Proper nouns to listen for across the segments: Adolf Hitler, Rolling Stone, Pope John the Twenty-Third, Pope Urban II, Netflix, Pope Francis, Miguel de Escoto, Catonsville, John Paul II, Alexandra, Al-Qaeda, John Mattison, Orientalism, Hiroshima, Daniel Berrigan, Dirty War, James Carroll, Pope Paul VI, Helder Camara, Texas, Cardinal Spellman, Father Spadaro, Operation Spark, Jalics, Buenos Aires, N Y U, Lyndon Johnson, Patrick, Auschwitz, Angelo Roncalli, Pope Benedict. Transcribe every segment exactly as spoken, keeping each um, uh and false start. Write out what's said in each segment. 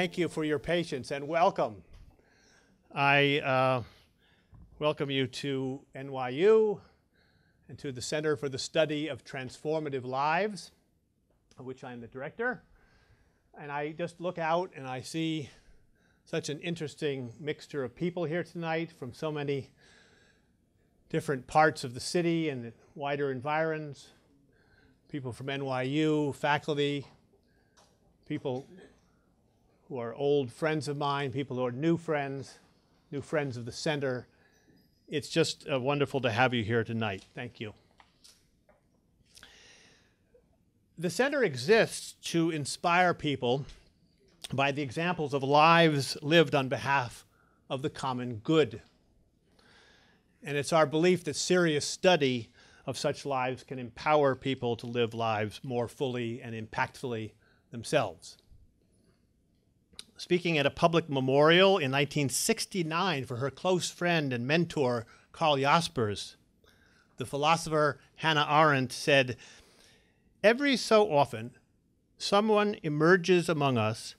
thank you for your patience and welcome. I uh, welcome you to N Y U and to the Center for the Study of Transformative Lives, of which I am the director. And I just look out and I see such an interesting mixture of people here tonight from so many different parts of the city and wider environs, people from N Y U, faculty, people who are old friends of mine, people who are new friends, new friends of the center. It's just uh, wonderful to have you here tonight. Thank you. The center exists to inspire people by the examples of lives lived on behalf of the common good. And it's our belief that serious study of such lives can empower people to live lives more fully and impactfully themselves. Speaking at a public memorial in nineteen sixty-nine for her close friend and mentor, Karl Jaspers, the philosopher Hannah Arendt said, "Every so often, someone emerges among us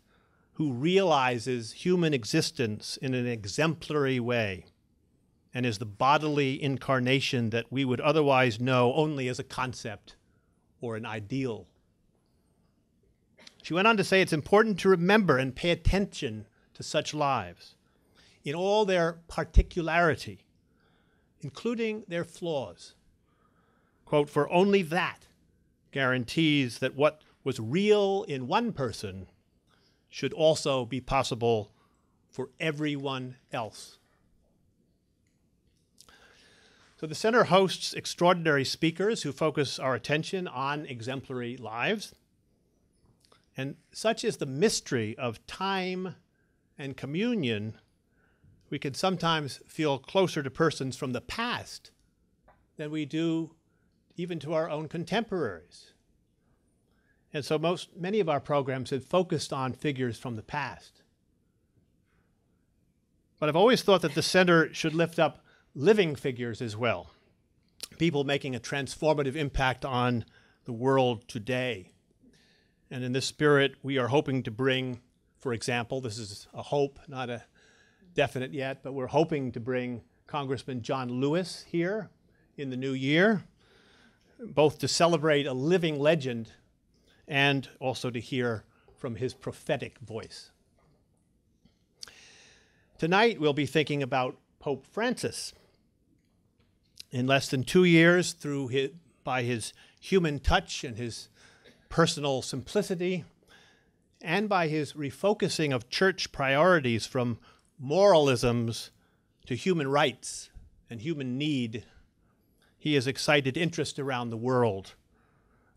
who realizes human existence in an exemplary way and is the bodily incarnation that we would otherwise know only as a concept or an ideal." She went on to say it's important to remember and pay attention to such lives in all their particularity, including their flaws. Quote, "For only that guarantees that what was real in one person should also be possible for everyone else." So the center hosts extraordinary speakers who focus our attention on exemplary lives. And such is the mystery of time and communion, we can sometimes feel closer to persons from the past than we do even to our own contemporaries. And so most, many of our programs have focused on figures from the past. But I've always thought that the center should lift up living figures as well, people making a transformative impact on the world today. And in this spirit, we are hoping to bring, for example, this is a hope, not a definite yet, but we're hoping to bring Congressman John Lewis here in the new year, both to celebrate a living legend and also to hear from his prophetic voice. Tonight, we'll be thinking about Pope Francis. In less than two years, through his, by his human touch and his personal simplicity, and by his refocusing of church priorities from moralisms to human rights and human need, he has excited interest around the world,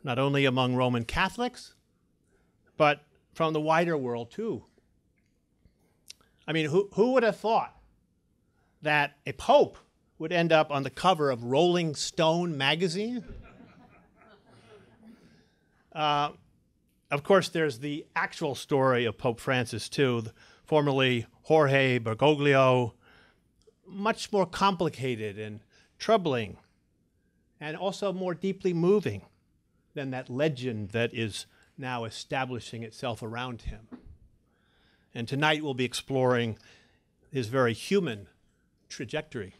not only among Roman Catholics, but from the wider world too. I mean, who, who would have thought that a pope would end up on the cover of Rolling Stone magazine? Uh, of course, there's the actual story of Pope Francis, too, the, formerly Jorge Bergoglio, much more complicated and troubling, and also more deeply moving than that legend that is now establishing itself around him. And tonight we'll be exploring his very human trajectory.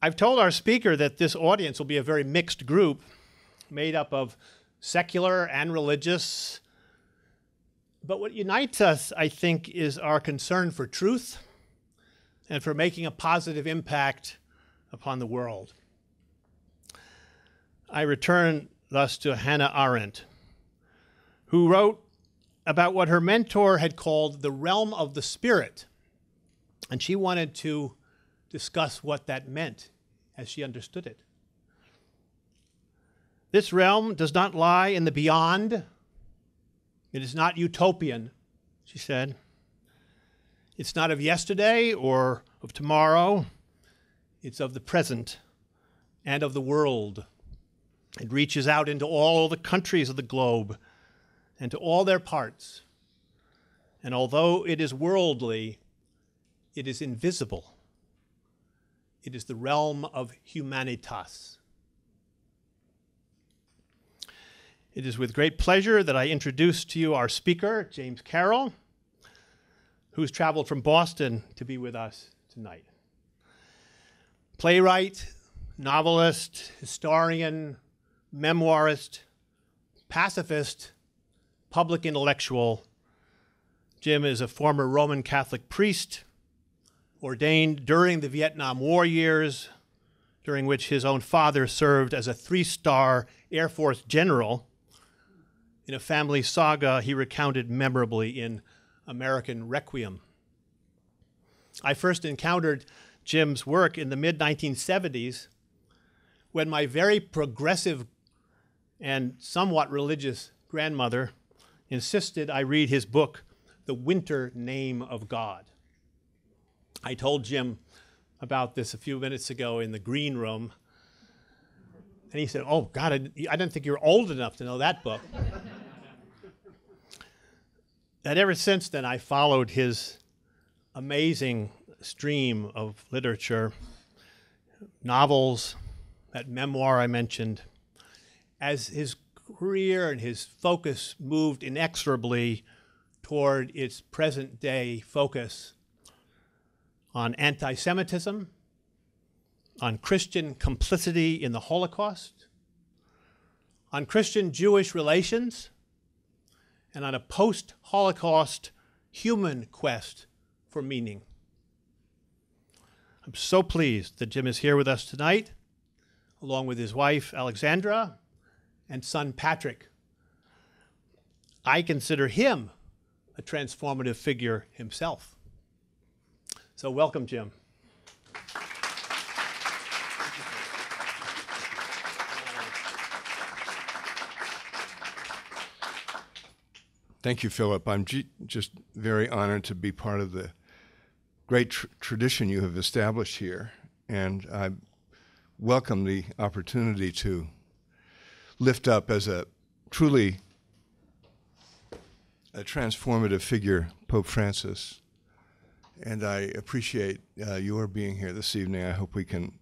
I've told our speaker that this audience will be a very mixed group, made up of secular and religious. But what unites us, I think, is our concern for truth and for making a positive impact upon the world. I return thus to Hannah Arendt, who wrote about what her mentor had called the realm of the spirit. And she wanted to discuss what that meant as she understood it. This realm does not lie in the beyond. It is not utopian, she said. It's not of yesterday or of tomorrow. It's of the present and of the world. It reaches out into all the countries of the globe and to all their parts. And although it is worldly, it is invisible. It is the realm of humanitas. It is with great pleasure that I introduce to you our speaker, James Carroll, who's traveled from Boston to be with us tonight. Playwright, novelist, historian, memoirist, pacifist, public intellectual, Jim is a former Roman Catholic priest, ordained during the Vietnam War years, during which his own father served as a three-star Air Force general in a family saga he recounted memorably in American Requiem. I first encountered Jim's work in the mid nineteen seventies when my very progressive and somewhat religious grandmother insisted I read his book, The Winter Name of God. I told Jim about this a few minutes ago in the green room, and he said, oh, God, I didn't think you were old enough to know that book. And ever since then, I followed his amazing stream of literature, novels, that memoir I mentioned, as his career and his focus moved inexorably toward its present-day focus on anti-Semitism, on Christian complicity in the Holocaust, on Christian-Jewish relations, and on a post-Holocaust human quest for meaning. I'm so pleased that Jim is here with us tonight, along with his wife, Alexandra, and son, Patrick. I consider him a transformative figure himself. So welcome, Jim. Thank you, Philip. I'm just very honored to be part of the great tr tradition you have established here, and I welcome the opportunity to lift up as a truly a transformative figure, Pope Francis. And I appreciate uh, your being here this evening. I hope we can,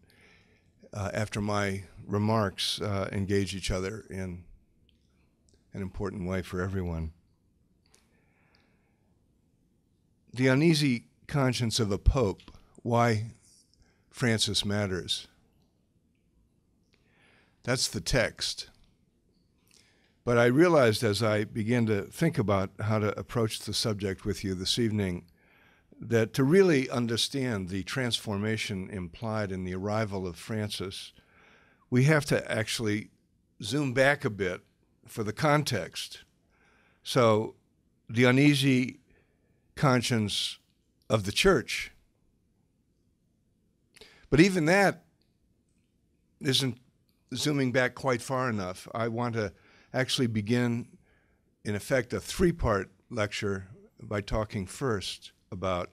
uh, after my remarks, uh, engage each other in an important way for everyone. The uneasy conscience of a pope, why Francis matters. That's the text. But I realized as I began to think about how to approach the subject with you this evening that to really understand the transformation implied in the arrival of Francis, we have to actually zoom back a bit for the context. So the uneasy conscience of the church. But even that isn't zooming back quite far enough. I want to actually begin, in effect, a three-part lecture by talking first about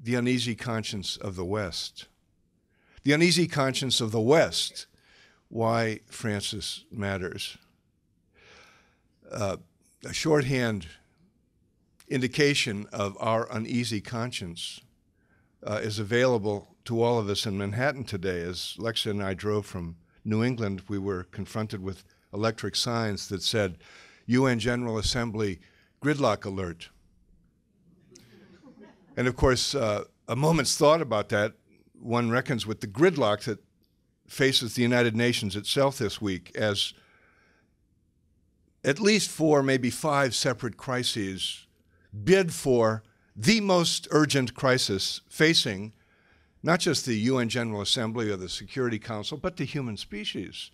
the uneasy conscience of the West. The uneasy conscience of the West, why Francis matters. Uh, a shorthand indication of our uneasy conscience uh, is available to all of us in Manhattan today. As Lexa and I drove from New England, we were confronted with electric signs that said, U N General Assembly, gridlock alert. And of course, uh, a moment's thought about that, one reckons with the gridlock that faces the United Nations itself this week as at least four, maybe five separate crises bid for the most urgent crisis facing not just the U N General Assembly or the Security Council, but the human species.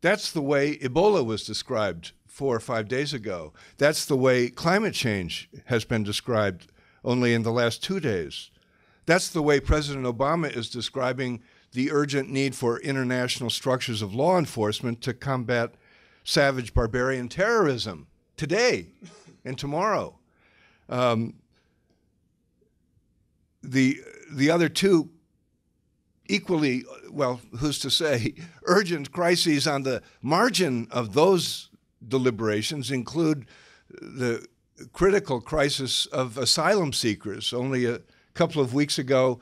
That's the way Ebola was described four or five days ago. That's the way climate change has been described only in the last two days. That's the way President Obama is describing the urgent need for international structures of law enforcement to combat savage barbarian terrorism today and tomorrow. Um, the, the other two equally, well, who's to say, urgent crises on the margin of those deliberations include the critical crisis of asylum seekers. Only a couple of weeks ago,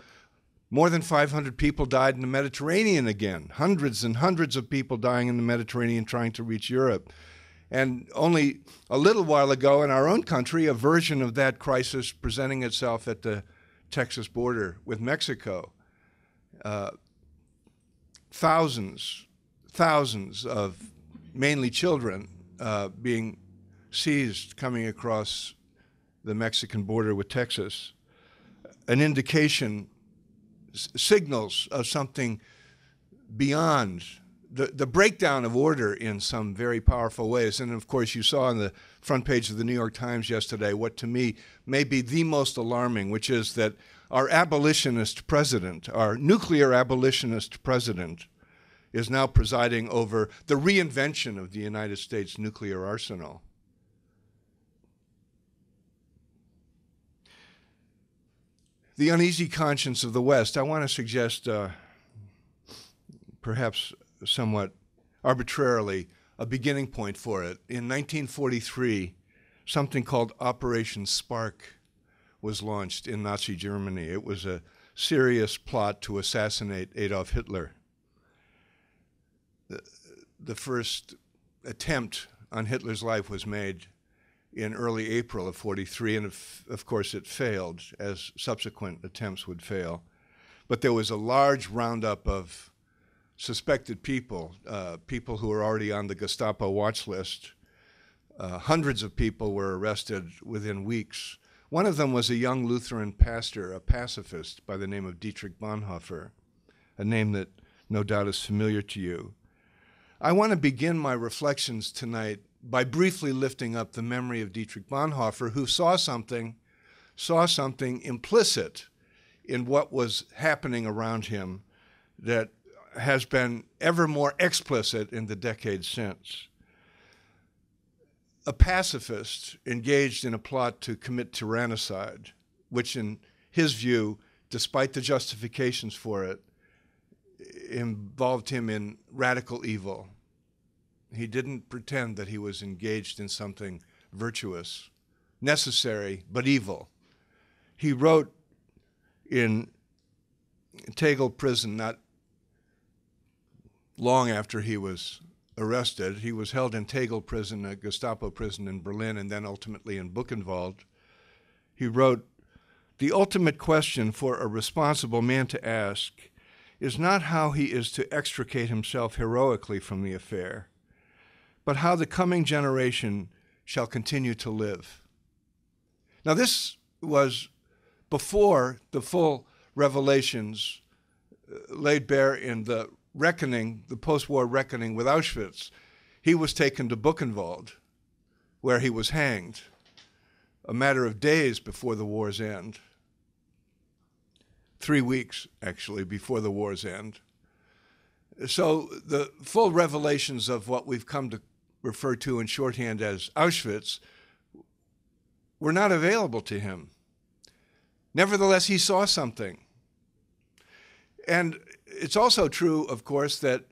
more than five hundred people died in the Mediterranean again, hundreds and hundreds of people dying in the Mediterranean trying to reach Europe. And only a little while ago in our own country, a version of that crisis presenting itself at the Texas border with Mexico. Uh, thousands, thousands of mainly children uh, being seized coming across the Mexican border with Texas. An indication, s signals of something beyond the, the breakdown of order in some very powerful ways. And of course, you saw on the front page of the New York Times yesterday what to me may be the most alarming, which is that our abolitionist president, our nuclear abolitionist president, is now presiding over the reinvention of the United States nuclear arsenal. The uneasy conscience of the West. I want to suggest, uh, perhaps somewhat arbitrarily, a beginning point for it. In nineteen forty-three, something called Operation Spark was launched in Nazi Germany. It was a serious plot to assassinate Adolf Hitler. The, the first attempt on Hitler's life was made in early April of forty-three, and of, of course it failed, as subsequent attempts would fail. But there was a large roundup of suspected people, uh, people who were already on the Gestapo watch list. Uh, hundreds of people were arrested within weeks. One of them was a young Lutheran pastor, a pacifist, by the name of Dietrich Bonhoeffer, a name that no doubt is familiar to you. I want to begin my reflections tonight by briefly lifting up the memory of Dietrich Bonhoeffer, who saw something, saw something implicit in what was happening around him that has been ever more explicit in the decades since. A pacifist engaged in a plot to commit tyrannicide, which in his view, despite the justifications for it, involved him in radical evil. He didn't pretend that he was engaged in something virtuous, necessary, but evil. He wrote in Tegel Prison not long after he was arrested. He was held in Tegel Prison, a Gestapo prison in Berlin, and then ultimately in Buchenwald. He wrote, "The ultimate question for a responsible man to ask is not how he is to extricate himself heroically from the affair, but how the coming generation shall continue to live." Now, this was before the full revelations laid bare in the reckoning, the post-war reckoning with Auschwitz. He was taken to Buchenwald, where he was hanged, a matter of days before the war's end. Three weeks, actually, before the war's end. So the full revelations of what we've come to refer to in shorthand as Auschwitz were not available to him. Nevertheless, he saw something. And it's also true, of course, that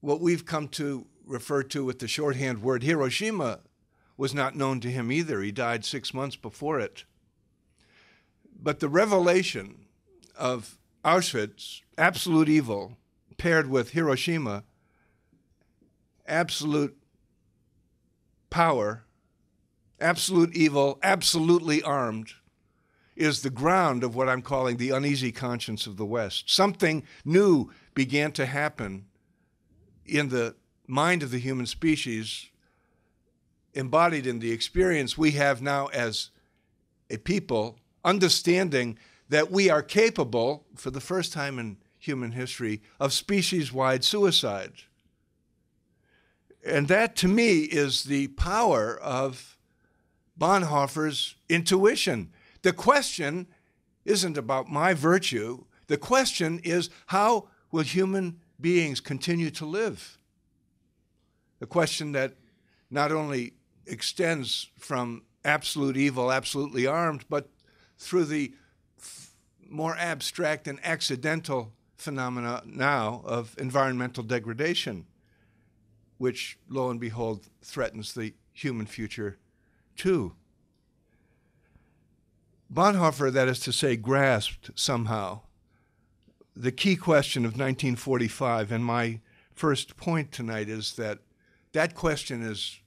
what we've come to refer to with the shorthand word Hiroshima was not known to him either. He died six months before it. But the revelation of Auschwitz, absolute evil, paired with Hiroshima, absolute power, absolute evil, absolutely armed, is the ground of what I'm calling the uneasy conscience of the West. Something new began to happen in the mind of the human species, embodied in the experience we have now as a people, understanding that we are capable, for the first time in human history, of species-wide suicide. And that, to me, is the power of Bonhoeffer's intuition. The question isn't about my virtue. The question is, how will human beings continue to live? A question that not only extends from absolute evil, absolutely armed, but through the more abstract and accidental phenomena now of environmental degradation, which, lo and behold, threatens the human future too. Bonhoeffer, that is to say, grasped somehow the key question of nineteen forty-five, and my first point tonight is that that question is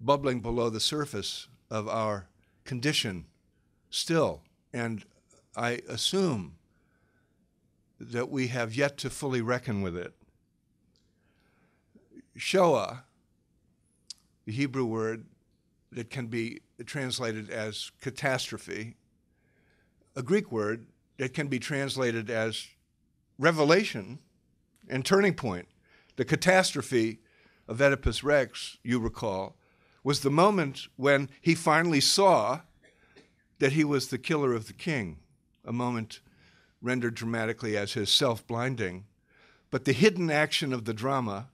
bubbling below the surface of our condition still, and I assume that we have yet to fully reckon with it. Shoah, the Hebrew word that can be translated as catastrophe, a Greek word that can be translated as revelation and turning point. The catastrophe of Oedipus Rex, you recall, was the moment when he finally saw that he was the killer of the king, a moment rendered dramatically as his self-blinding. But the hidden action of the drama,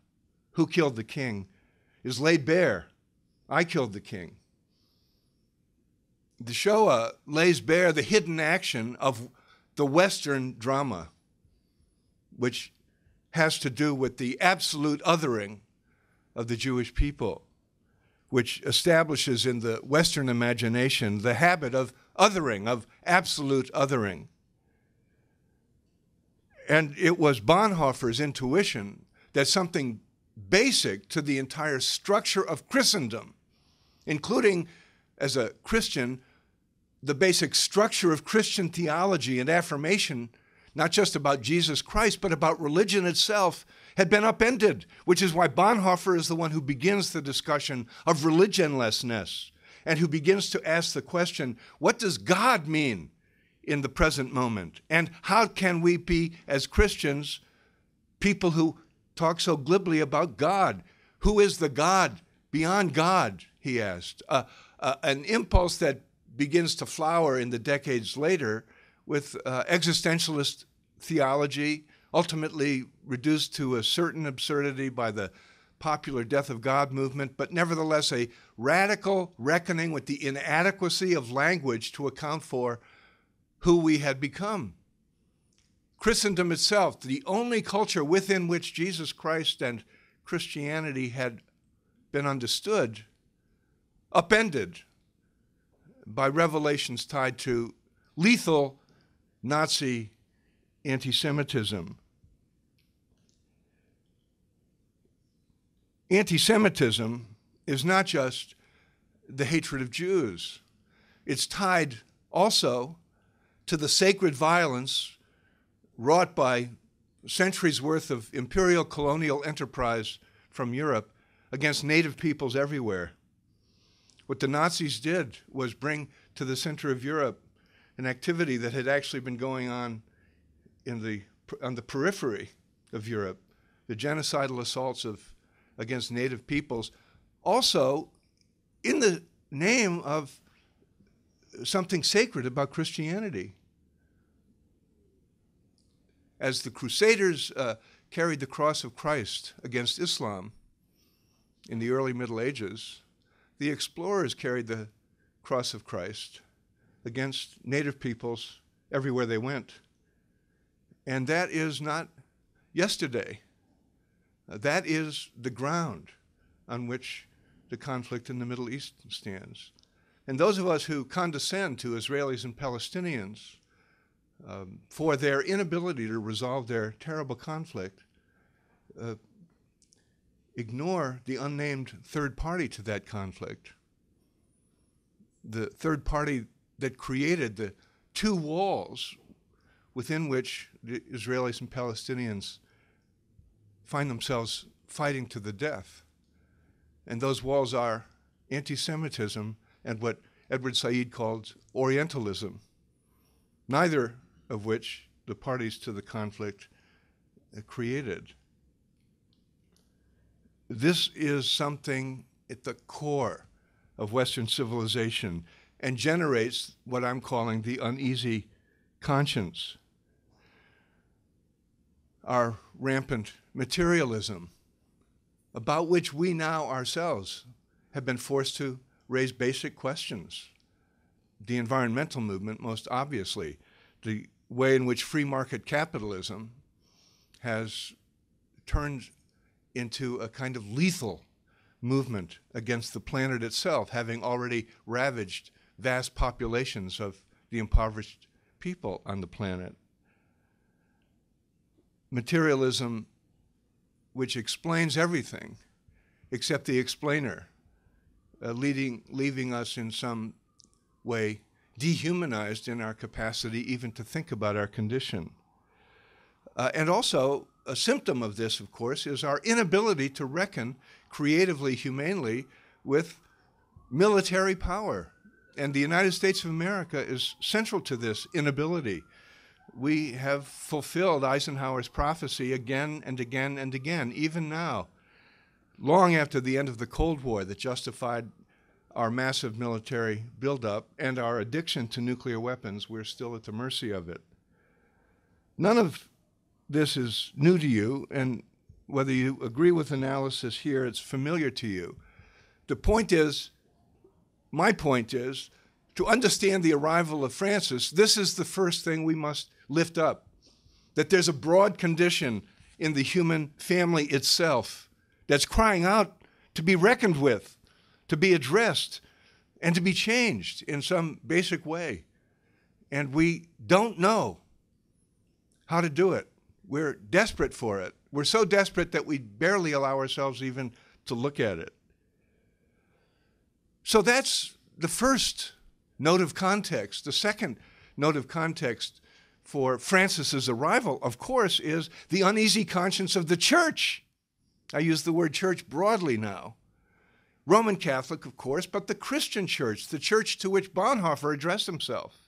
who killed the king, is laid bare. I killed the king. The Shoah lays bare the hidden action of the Western drama, which has to do with the absolute othering of the Jewish people, which establishes in the Western imagination the habit of othering, of absolute othering. And it was Bonhoeffer's intuition that something basic to the entire structure of Christendom, including, as a Christian, the basic structure of Christian theology and affirmation, not just about Jesus Christ, but about religion itself, had been upended, which is why Bonhoeffer is the one who begins the discussion of religionlessness and who begins to ask the question, what does God mean in the present moment? And how can we be, as Christians, people who talk so glibly about God? Who is the God beyond God, he asked. Uh, uh, an impulse that begins to flower in the decades later with uh, existentialist theology, ultimately reduced to a certain absurdity by the popular Death of God movement, but nevertheless a radical reckoning with the inadequacy of language to account for who we had become. Christendom itself, the only culture within which Jesus Christ and Christianity had been understood, upended by revelations tied to lethal Nazi anti-Semitism. Anti-Semitism is not just the hatred of Jews. It's tied also to the sacred violence wrought by centuries worth of imperial colonial enterprise from Europe against native peoples everywhere. What the Nazis did was bring to the center of Europe an activity that had actually been going on in the, on the periphery of Europe, the genocidal assaults of against native peoples, also in the name of something sacred about Christianity. As the Crusaders uh, carried the cross of Christ against Islam in the early Middle Ages, the explorers carried the cross of Christ against native peoples everywhere they went. And that is not yesterday. Uh, that is the ground on which the conflict in the Middle East stands. And those of us who condescend to Israelis and Palestinians um, for their inability to resolve their terrible conflict uh, ignore the unnamed third party to that conflict, the third party that created the two walls within which the Israelis and Palestinians find themselves fighting to the death. And those walls are anti-Semitism and what Edward Said called Orientalism, neither of which the parties to the conflict created. This is something at the core of Western civilization and generates what I'm calling the uneasy conscience. Our rampant materialism, about which we now ourselves have been forced to raise basic questions. The environmental movement, most obviously, the way in which free market capitalism has turned into a kind of lethal movement against the planet itself, having already ravaged vast populations of the impoverished people on the planet. Materialism, which explains everything, except the explainer, uh, leading, leaving us in some way dehumanized in our capacity even to think about our condition. Uh, and also, a symptom of this, of course, is our inability to reckon creatively, humanely, with military power. And the United States of America is central to this inability. We have fulfilled Eisenhower's prophecy again and again and again, even now, long after the end of the Cold War that justified our massive military buildup and our addiction to nuclear weapons. We're still at the mercy of it. None of this is new to you, and whether you agree with analysis here, it's familiar to you. The point is, my point is, to understand the arrival of Francis, this is the first thing we must lift up, that there's a broad condition in the human family itself that's crying out to be reckoned with, to be addressed, and to be changed in some basic way. And we don't know how to do it. We're desperate for it. We're so desperate that we barely allow ourselves even to look at it. So that's the first note of context. The second note of context for Francis's arrival, of course, is the uneasy conscience of the church. I use the word church broadly now. Roman Catholic, of course, but the Christian church, the church to which Bonhoeffer addressed himself.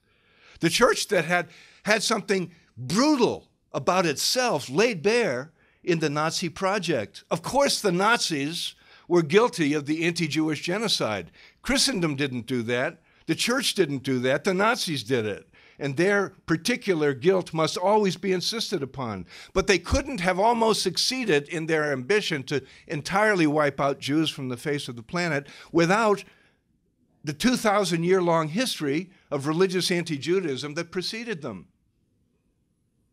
The church that had had something brutal about itself laid bare in the Nazi project. Of course, the Nazis were guilty of the anti-Jewish genocide. Christendom didn't do that. The church didn't do that. The Nazis did it. And their particular guilt must always be insisted upon. But they couldn't have almost succeeded in their ambition to entirely wipe out Jews from the face of the planet without the two thousand year long history of religious anti-Judaism that preceded them.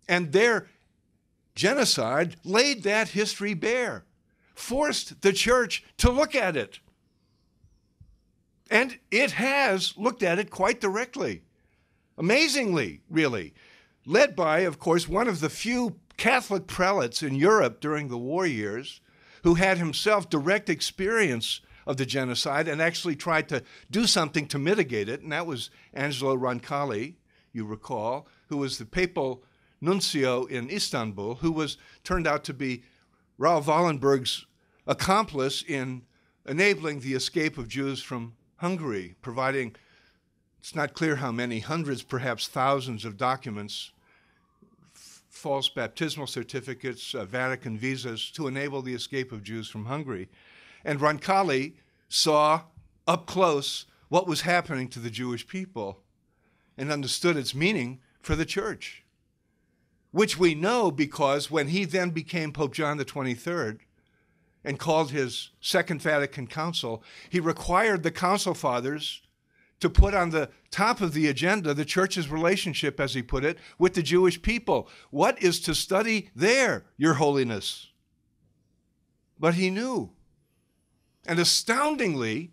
And their genocide laid that history bare, forced the church to look at it. And it has looked at it quite directly, amazingly, really, led by, of course, one of the few Catholic prelates in Europe during the war years who had himself direct experience of the genocide and actually tried to do something to mitigate it, and that was Angelo Roncalli, you recall, who was the papal nuncio in Istanbul, who was turned out to be Raoul Wallenberg's accomplice in enabling the escape of Jews from Hungary, providing, it's not clear how many, hundreds, perhaps thousands of documents, false baptismal certificates, uh, Vatican visas, to enable the escape of Jews from Hungary. And Roncalli saw up close what was happening to the Jewish people and understood its meaning for the church, which we know because when he then became Pope John the twenty-third, and called his Second Vatican Council, he required the Council Fathers to put on the top of the agenda the church's relationship, as he put it, with the Jewish people. What is to study there, Your Holiness? But he knew. And astoundingly,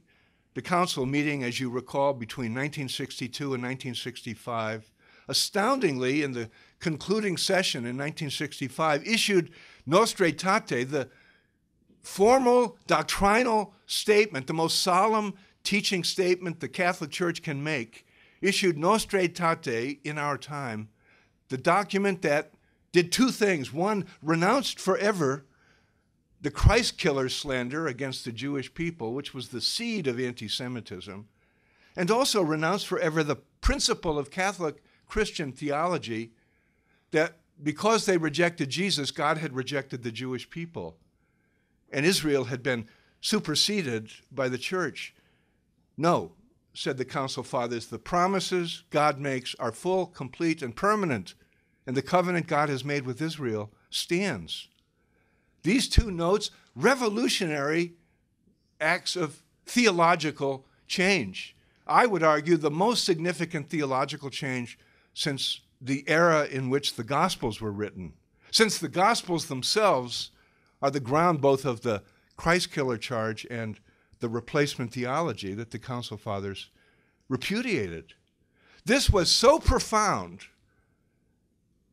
the council meeting, as you recall, between nineteen sixty-two and nineteen sixty-five, astoundingly, in the concluding session in nineteen sixty-five, issued Nostra Aetate, the formal doctrinal statement, the most solemn teaching statement the Catholic Church can make, issued Nostra Aetate in our time, the document that did two things. One, renounced forever the Christ killer slander against the Jewish people, which was the seed of anti-Semitism, and also renounced forever the principle of Catholic Christian theology that because they rejected Jesus, God had rejected the Jewish people. And Israel had been superseded by the church. No, said the Council Fathers, the promises God makes are full, complete, and permanent, and the covenant God has made with Israel stands. These two notes, revolutionary acts of theological change. I would argue the most significant theological change since the era in which the Gospels were written, since the Gospels themselves are the ground both of the Christ-killer charge and the replacement theology that the Council Fathers repudiated. This was so profound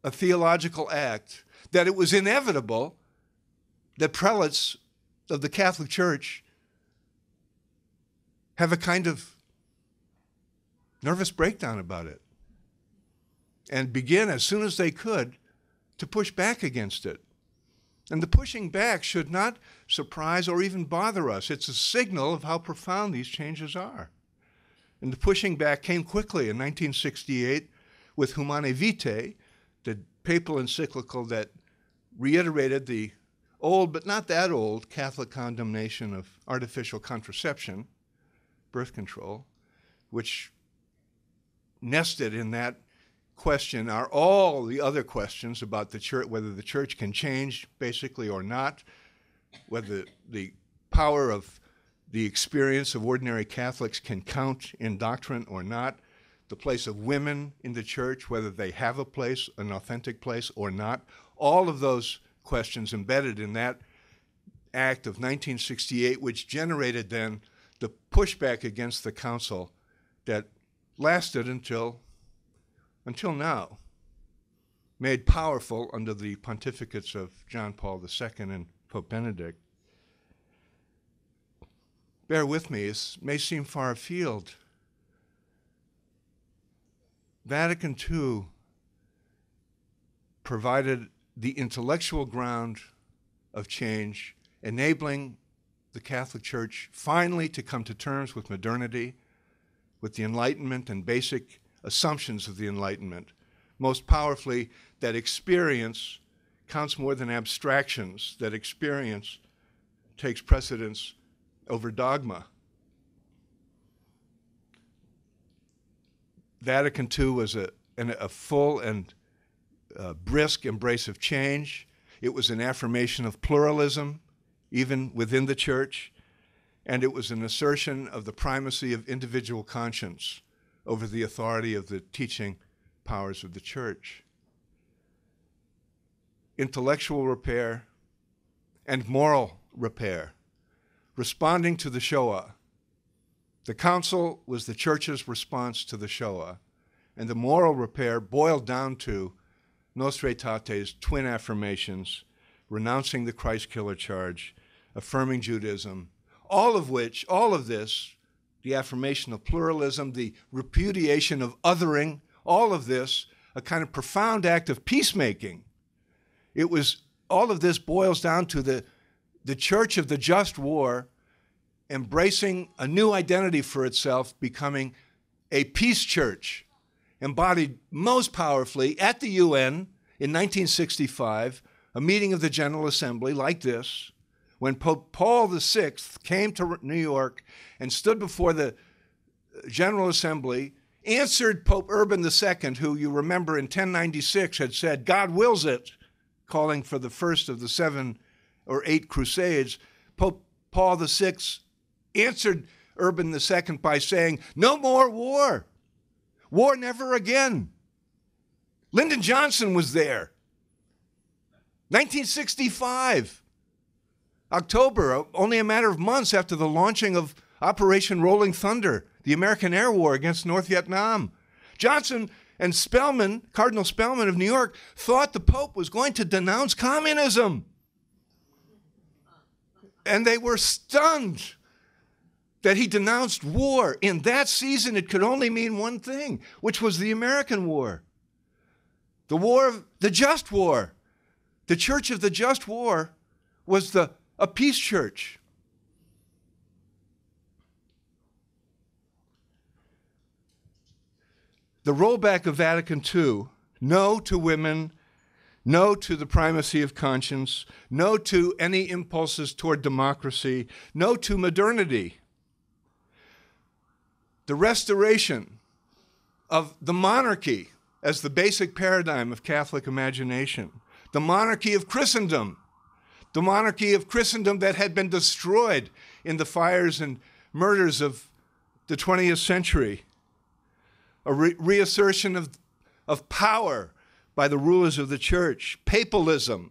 a theological act that it was inevitable that prelates of the Catholic Church have a kind of nervous breakdown about it and begin as soon as they could to push back against it. And the pushing back should not surprise or even bother us. It's a signal of how profound these changes are. And the pushing back came quickly in nineteen sixty-eight with Humanae Vitae, the papal encyclical that reiterated the old, but not that old, Catholic condemnation of artificial contraception, birth control, which nested in that question are all the other questions about the church, whether the church can change basically or not, whether the power of the experience of ordinary Catholics can count in doctrine or not, the place of women in the church, whether they have a place, an authentic place or not, all of those questions embedded in that act of nineteen sixty-eight, which generated then the pushback against the council that lasted until until now, made powerful under the pontificates of John Paul the Second and Pope Benedict. Bear with me, it may seem far afield. Vatican two provided the intellectual ground of change, enabling the Catholic Church finally to come to terms with modernity, with the Enlightenment and basic assumptions of the Enlightenment, most powerfully that experience counts more than abstractions, that experience takes precedence over dogma. Vatican two was a, an, a full and uh, brisk embrace of change. It was an affirmation of pluralism, even within the Church, and it was an assertion of the primacy of individual conscience over the authority of the teaching powers of the Church. Intellectual repair and moral repair. Responding to the Shoah. The Council was the Church's response to the Shoah, and the moral repair boiled down to Nostra Aetate's twin affirmations, renouncing the Christ-killer charge, affirming Judaism, all of which, all of this, the affirmation of pluralism, the repudiation of othering, all of this, a kind of profound act of peacemaking. It was, all of this boils down to the, the Church of the Just War embracing a new identity for itself, becoming a peace church, embodied most powerfully at the U N in nineteen sixty-five, a meeting of the General Assembly like this, when Pope Paul the Sixth came to New York and stood before the General Assembly, answered Pope Urban the Second, who you remember in ten ninety-six had said, "God wills it," calling for the first of the seven or eight crusades. Pope Paul the Sixth answered Urban the Second by saying, "No more war. War never again." Lyndon Johnson was there. nineteen sixty-five. October, only a matter of months after the launching of Operation Rolling Thunder, the American air war against North Vietnam. Johnson and Spellman, Cardinal Spellman of New York, thought the Pope was going to denounce communism. And they were stunned that he denounced war. In that season, it could only mean one thing, which was the American war. The war of the just war. The Church of the Just War was the a peace church. The rollback of Vatican two, no to women, no to the primacy of conscience, no to any impulses toward democracy, no to modernity. The restoration of the monarchy as the basic paradigm of Catholic imagination, the monarchy of Christendom, the monarchy of Christendom that had been destroyed in the fires and murders of the twentieth century, a re reassertion of, of power by the rulers of the Church, papalism,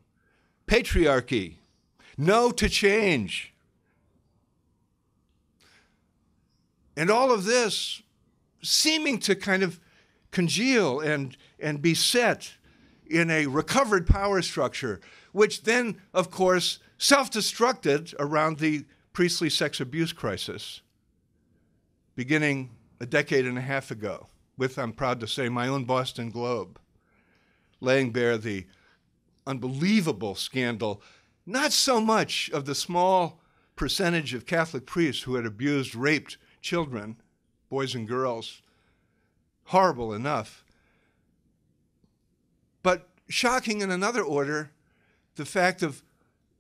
patriarchy, no to change. And all of this seeming to kind of congeal and, and be set in a recovered power structure, which then, of course, self-destructed around the priestly sex abuse crisis beginning a decade and a half ago with, I'm proud to say, my own Boston Globe, laying bare the unbelievable scandal, not so much of the small percentage of Catholic priests who had abused, raped children, boys and girls, horrible enough, but shocking in another order, the fact of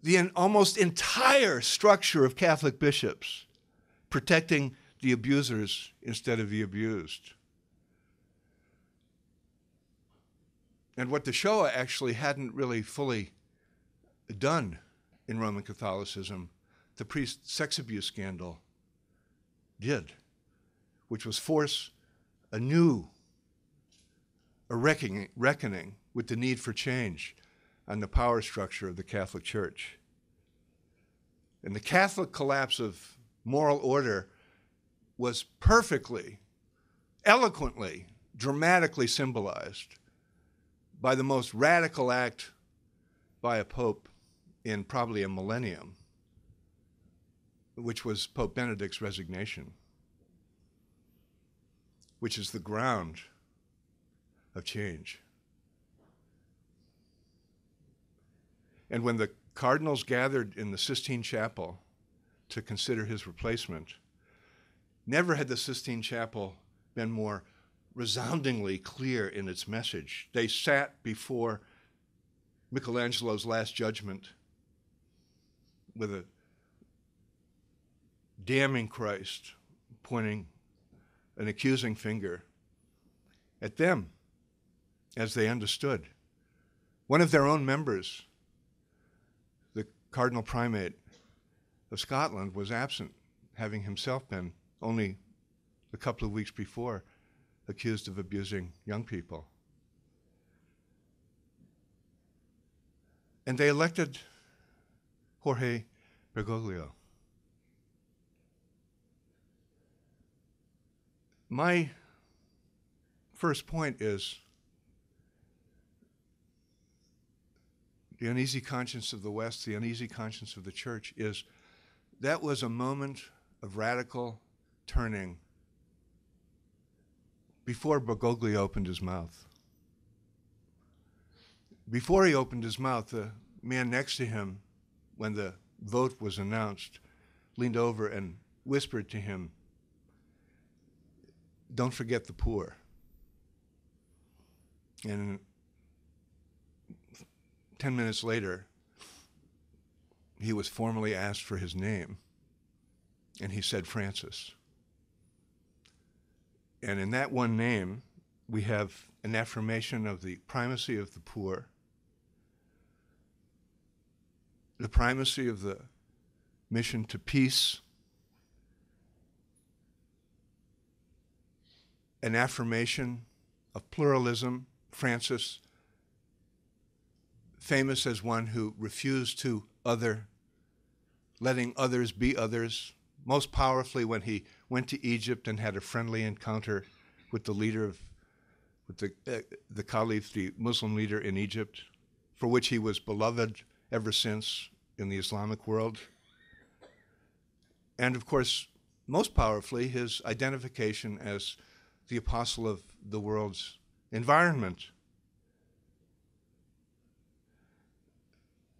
the almost entire structure of Catholic bishops protecting the abusers instead of the abused. And what the Shoah actually hadn't really fully done in Roman Catholicism, the priest sex abuse scandal did, which was force anew a reckoning, reckoning with the need for change on the power structure of the Catholic Church. And the Catholic collapse of moral order was perfectly, eloquently, dramatically symbolized by the most radical act by a pope in probably a millennium, which was Pope Benedict's resignation, which is the ground of change. And when the cardinals gathered in the Sistine Chapel to consider his replacement, never had the Sistine Chapel been more resoundingly clear in its message. They sat before Michelangelo's Last Judgment with a damning Christ pointing an accusing finger at them as they understood. One of their own members, the Cardinal Primate of Scotland, was absent, having himself been only a couple of weeks before accused of abusing young people. And they elected Jorge Bergoglio. My first point is the uneasy conscience of the West, the uneasy conscience of the Church is that was a moment of radical turning before Bergoglio opened his mouth. Before he opened his mouth, the man next to him, when the vote was announced, leaned over and whispered to him, "Don't forget the poor." And ten minutes later, he was formally asked for his name, and he said Francis. And in that one name, we have an affirmation of the primacy of the poor, the primacy of the mission to peace, an affirmation of pluralism. Francis, famous as one who refused to other, letting others be others, most powerfully when he went to Egypt and had a friendly encounter with the leader of, with the, uh, the Caliph, the Muslim leader in Egypt, for which he was beloved ever since in the Islamic world. And of course, most powerfully, his identification as the apostle of the world's environment.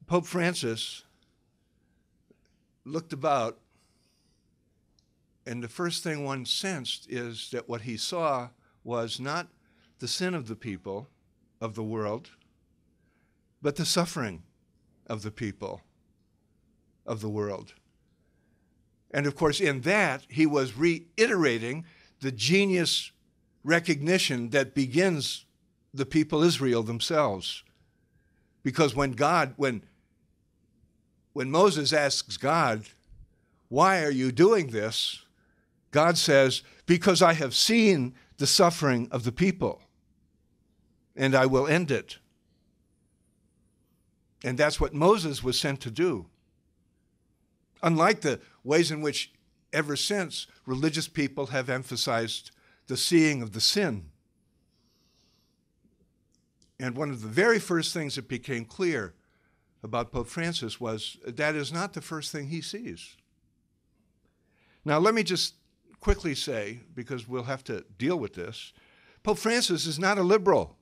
Pope Francis looked about, and the first thing one sensed is that what he saw was not the sin of the people, of the world, but the suffering of the people, of the world. And of course, in that, he was reiterating the genius recognition that begins the people Israel themselves. Because when God, when, when Moses asks God, "Why are you doing this?" God says, "Because I have seen the suffering of the people, and I will end it." And that's what Moses was sent to do. Unlike the ways in which, ever since, religious people have emphasized the seeing of the sin. And one of the very first things that became clear about Pope Francis was that is not the first thing he sees. Now, let me just quickly say, because we'll have to deal with this, Pope Francis is not a liberal.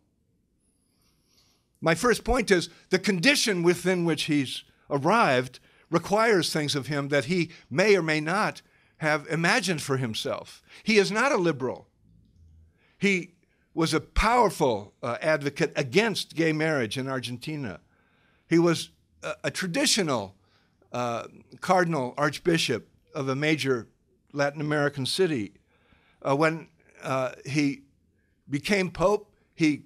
My first point is the condition within which he's arrived requires things of him that he may or may not have imagined for himself. He is not a liberal. He was a powerful uh, advocate against gay marriage in Argentina. He was a, a traditional uh, cardinal archbishop of a major Latin American city. Uh, when uh, he became pope, he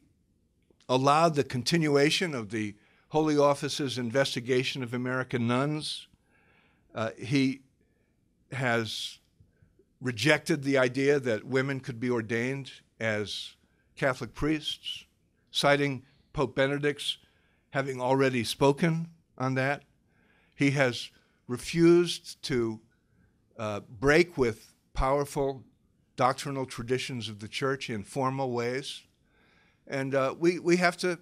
allowed the continuation of the Holy Office's investigation of American nuns. Uh, he has rejected the idea that women could be ordained as Catholic priests, citing Pope Benedict's having already spoken on that. He has refused to uh, break with powerful doctrinal traditions of the church in formal ways. And uh, we, we have to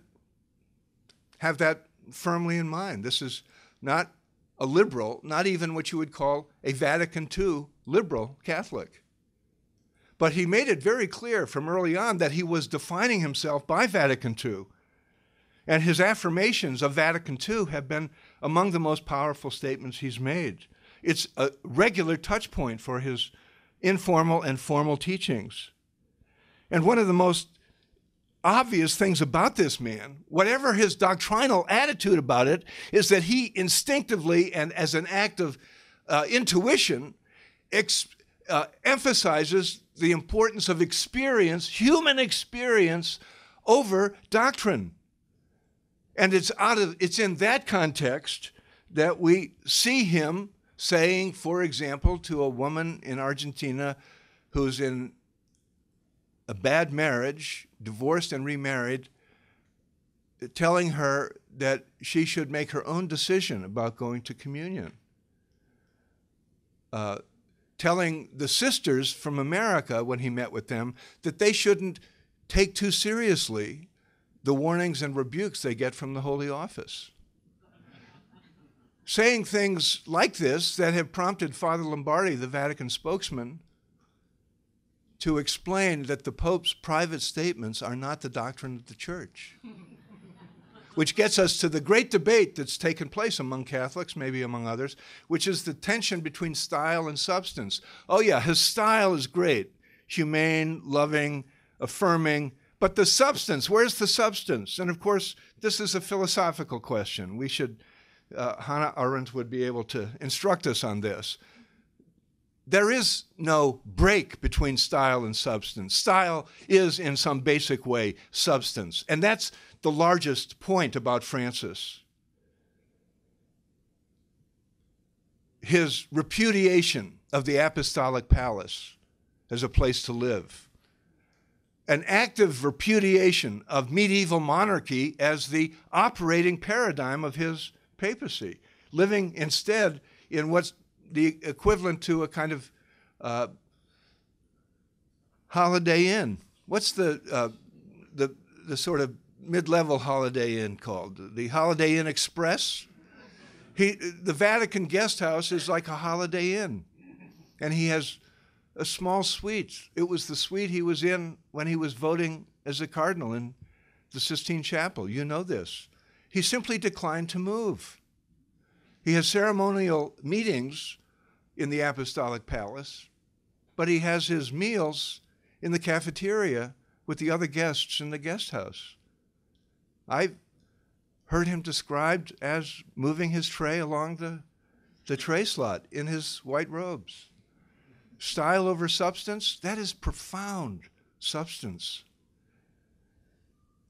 have that firmly in mind. This is not a liberal, not even what you would call a Vatican Two liberal Catholic. But he made it very clear from early on that he was defining himself by Vatican Two. And his affirmations of Vatican Two have been among the most powerful statements he's made. It's a regular touch point for his informal and formal teachings. And one of the most obvious things about this man, whatever his doctrinal attitude about it, is that he instinctively and as an act of uh, intuition ex uh, emphasizes the importance of experience, human experience, over doctrine. And it's out of it's in that context that we see him saying, for example, to a woman in Argentina who's in a bad marriage, divorced and remarried, telling her that she should make her own decision about going to communion. Uh, telling the sisters from America when he met with them that they shouldn't take too seriously the warnings and rebukes they get from the Holy Office. Saying things like this that have prompted Father Lombardi, the Vatican spokesman, to explain that the Pope's private statements are not the doctrine of the Church, which gets us to the great debate that's taken place among Catholics, maybe among others, which is the tension between style and substance. Oh yeah, his style is great, humane, loving, affirming, but the substance, where's the substance? And of course, this is a philosophical question. We should, uh, Hannah Arendt would be able to instruct us on this. There is no break between style and substance. Style is, in some basic way, substance. And that's the largest point about Francis. His repudiation of the Apostolic Palace as a place to live. An active repudiation of medieval monarchy as the operating paradigm of his papacy, living instead in what's the equivalent to a kind of uh, Holiday Inn. What's the, uh, the, the sort of mid-level Holiday Inn called? The Holiday Inn Express? He, the Vatican guest house is like a Holiday Inn, and he has a small suite. It was the suite he was in when he was voting as a cardinal in the Sistine Chapel. You know this. He simply declined to move. He has ceremonial meetings in the Apostolic Palace, but he has his meals in the cafeteria with the other guests in the guest house. I've heard him described as moving his tray along the, the tray slot in his white robes. Style over substance, that is profound substance.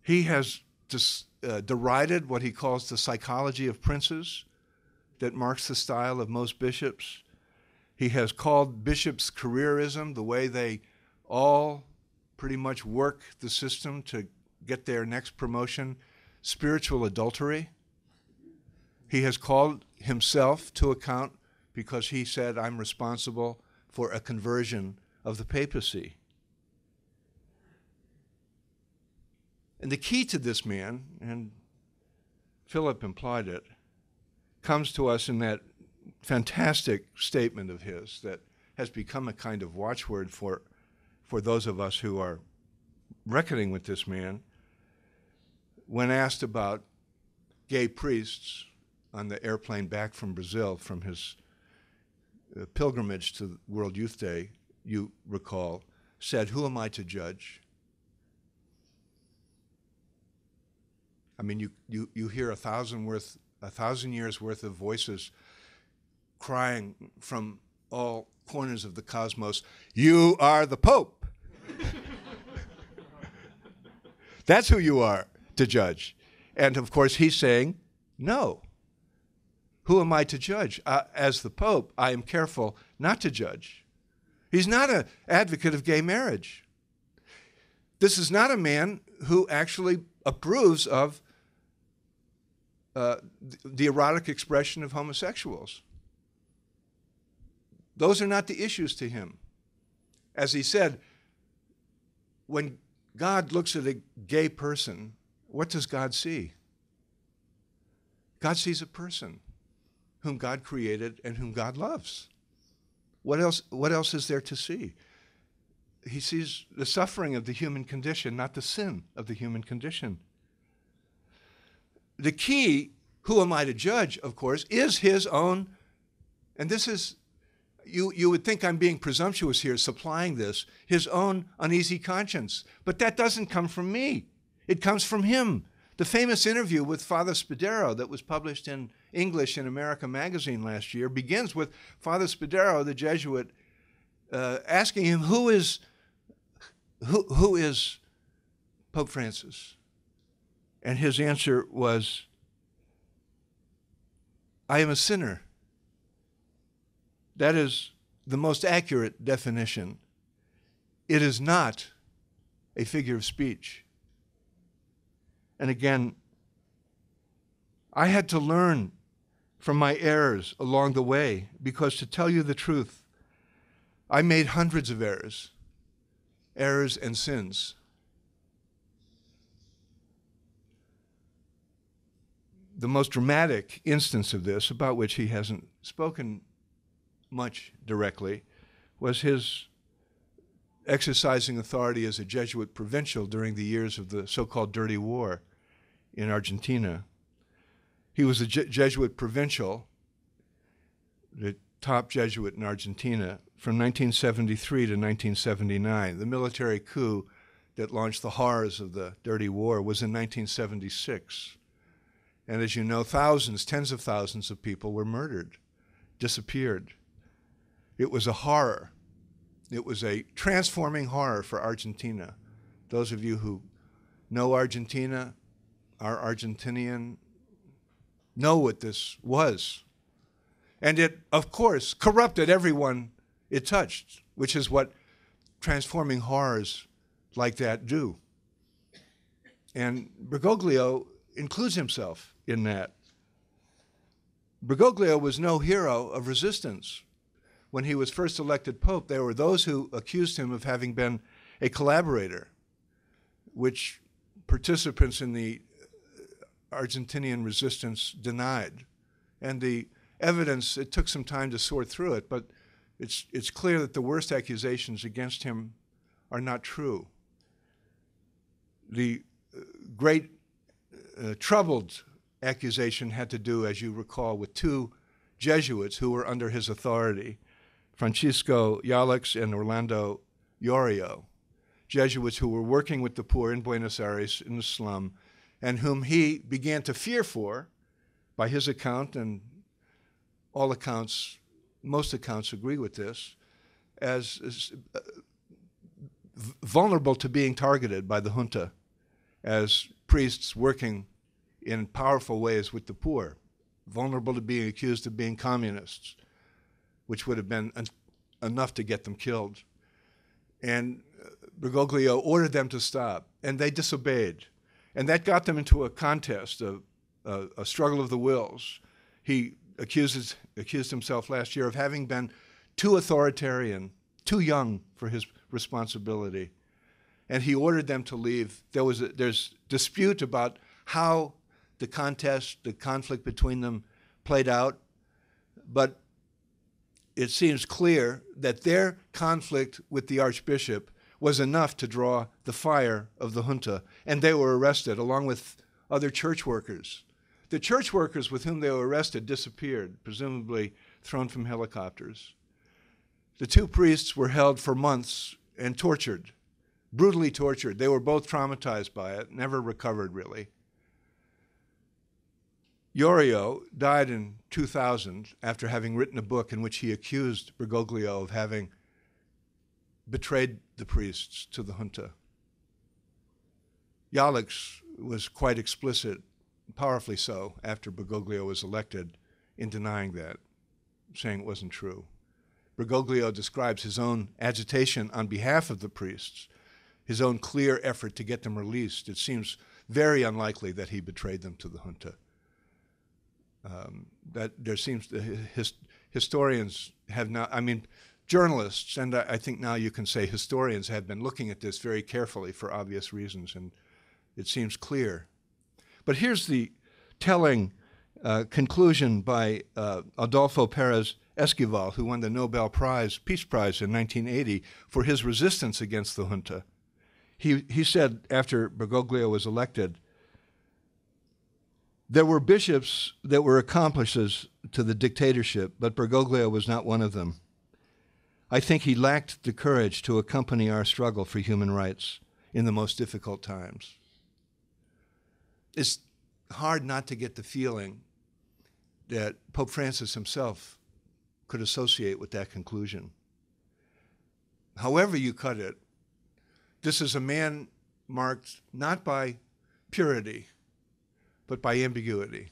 He has dis, uh, derided what he calls the psychology of princes, that marks the style of most bishops. He has called bishops careerism, the way they all pretty much work the system to get their next promotion, spiritual adultery. He has called himself to account because he said, I'm responsible for a conversion of the papacy. And the key to this man, and Philip implied it, comes to us in that fantastic statement of his that has become a kind of watchword for, for those of us who are reckoning with this man. When asked about gay priests on the airplane back from Brazil from his uh, pilgrimage to World Youth Day, you recall, said, "Who am I to judge?" I mean, you, you, you hear a thousand, worth, a thousand years worth of voices crying from all corners of the cosmos, "You are the Pope." That's who you are to judge. And of course, he's saying, no. Who am I to judge? Uh, as the Pope, I am careful not to judge. He's not an advocate of gay marriage. This is not a man who actually approves of uh, the erotic expression of homosexuals. Those are not the issues to him. As he said, when God looks at a gay person, what does God see? God sees a person whom God created and whom God loves. What else, what else is there to see? He sees the suffering of the human condition, not the sin of the human condition. The key, who am I to judge, of course, is his own, and this is, You, you would think I'm being presumptuous here, supplying this, his own uneasy conscience. But that doesn't come from me. It comes from him. The famous interview with Father Spadaro that was published in English in America magazine last year begins with Father Spadaro, the Jesuit, uh, asking him, who is, who, who is Pope Francis? And his answer was, "I am a sinner." That is the most accurate definition. It is not a figure of speech. And again, I had to learn from my errors along the way, because to tell you the truth, I made hundreds of errors, errors and sins. The most dramatic instance of this, about which he hasn't spoken much directly, was his exercising authority as a Jesuit provincial during the years of the so-called Dirty War in Argentina. He was a Je Jesuit provincial, the top Jesuit in Argentina, from nineteen seventy-three to nineteen seventy-nine. The military coup that launched the horrors of the Dirty War was in nineteen seventy-six. And as you know, thousands, tens of thousands of people were murdered, disappeared. It was a horror. It was a transforming horror for Argentina. Those of you who know Argentina, are Argentinian, know what this was. And it, of course, corrupted everyone it touched, which is what transforming horrors like that do. And Bergoglio includes himself in that. Bergoglio was no hero of resistance. When he was first elected Pope, there were those who accused him of having been a collaborator, which participants in the Argentinian resistance denied. And the evidence, it took some time to sort through it, but it's, it's clear that the worst accusations against him are not true. The great uh, troubled accusation had to do, as you recall, with two Jesuits who were under his authority, Francisco Yalex and Orlando Yorio, Jesuits who were working with the poor in Buenos Aires in the slum, and whom he began to fear for, by his account, and all accounts, most accounts agree with this, as, as uh, vulnerable to being targeted by the junta as priests working in powerful ways with the poor, vulnerable to being accused of being communists, which would have been en enough to get them killed. And uh, Bergoglio ordered them to stop, and they disobeyed. And that got them into a contest, a, a, a struggle of the wills. He accuses, accused himself last year of having been too authoritarian, too young for his responsibility. And he ordered them to leave. There was a, there's dispute about how the contest, the conflict between them played out, but it seems clear that their conflict with the archbishop was enough to draw the fire of the junta, and they were arrested along with other church workers. The church workers with whom they were arrested disappeared, presumably thrown from helicopters. The two priests were held for months and tortured, brutally tortured. They were both traumatized by it, never recovered really. Yorio died in two thousand after having written a book in which he accused Bergoglio of having betrayed the priests to the junta. Jalics was quite explicit, powerfully so, after Bergoglio was elected in denying that, saying it wasn't true. Bergoglio describes his own agitation on behalf of the priests, his own clear effort to get them released. It seems very unlikely that he betrayed them to the junta. Um, that there seems to, his, historians have now, I mean, journalists, and I, I think now you can say historians have been looking at this very carefully for obvious reasons, and it seems clear. But here's the telling uh, conclusion by uh, Adolfo Perez Esquivel, who won the Nobel Prize, Peace Prize in nineteen eighty for his resistance against the junta. He, he said after Bergoglio was elected, there were bishops that were accomplices to the dictatorship, but Bergoglio was not one of them. I think he lacked the courage to accompany our struggle for human rights in the most difficult times. It's hard not to get the feeling that Pope Francis himself could associate with that conclusion. However you cut it, this is a man marked not by purity, but by ambiguity.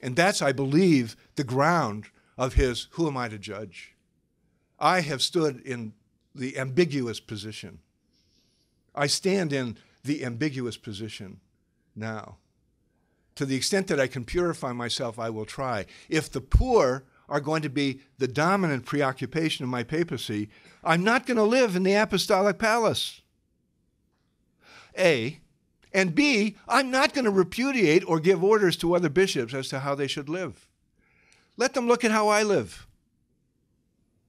And that's, I believe, the ground of his, who am I to judge? I have stood in the ambiguous position. I stand in the ambiguous position now. To the extent that I can purify myself, I will try. If the poor are going to be the dominant preoccupation of my papacy, I'm not going to live in the Apostolic Palace. A. And B, I'm not going to repudiate or give orders to other bishops as to how they should live. Let them look at how I live.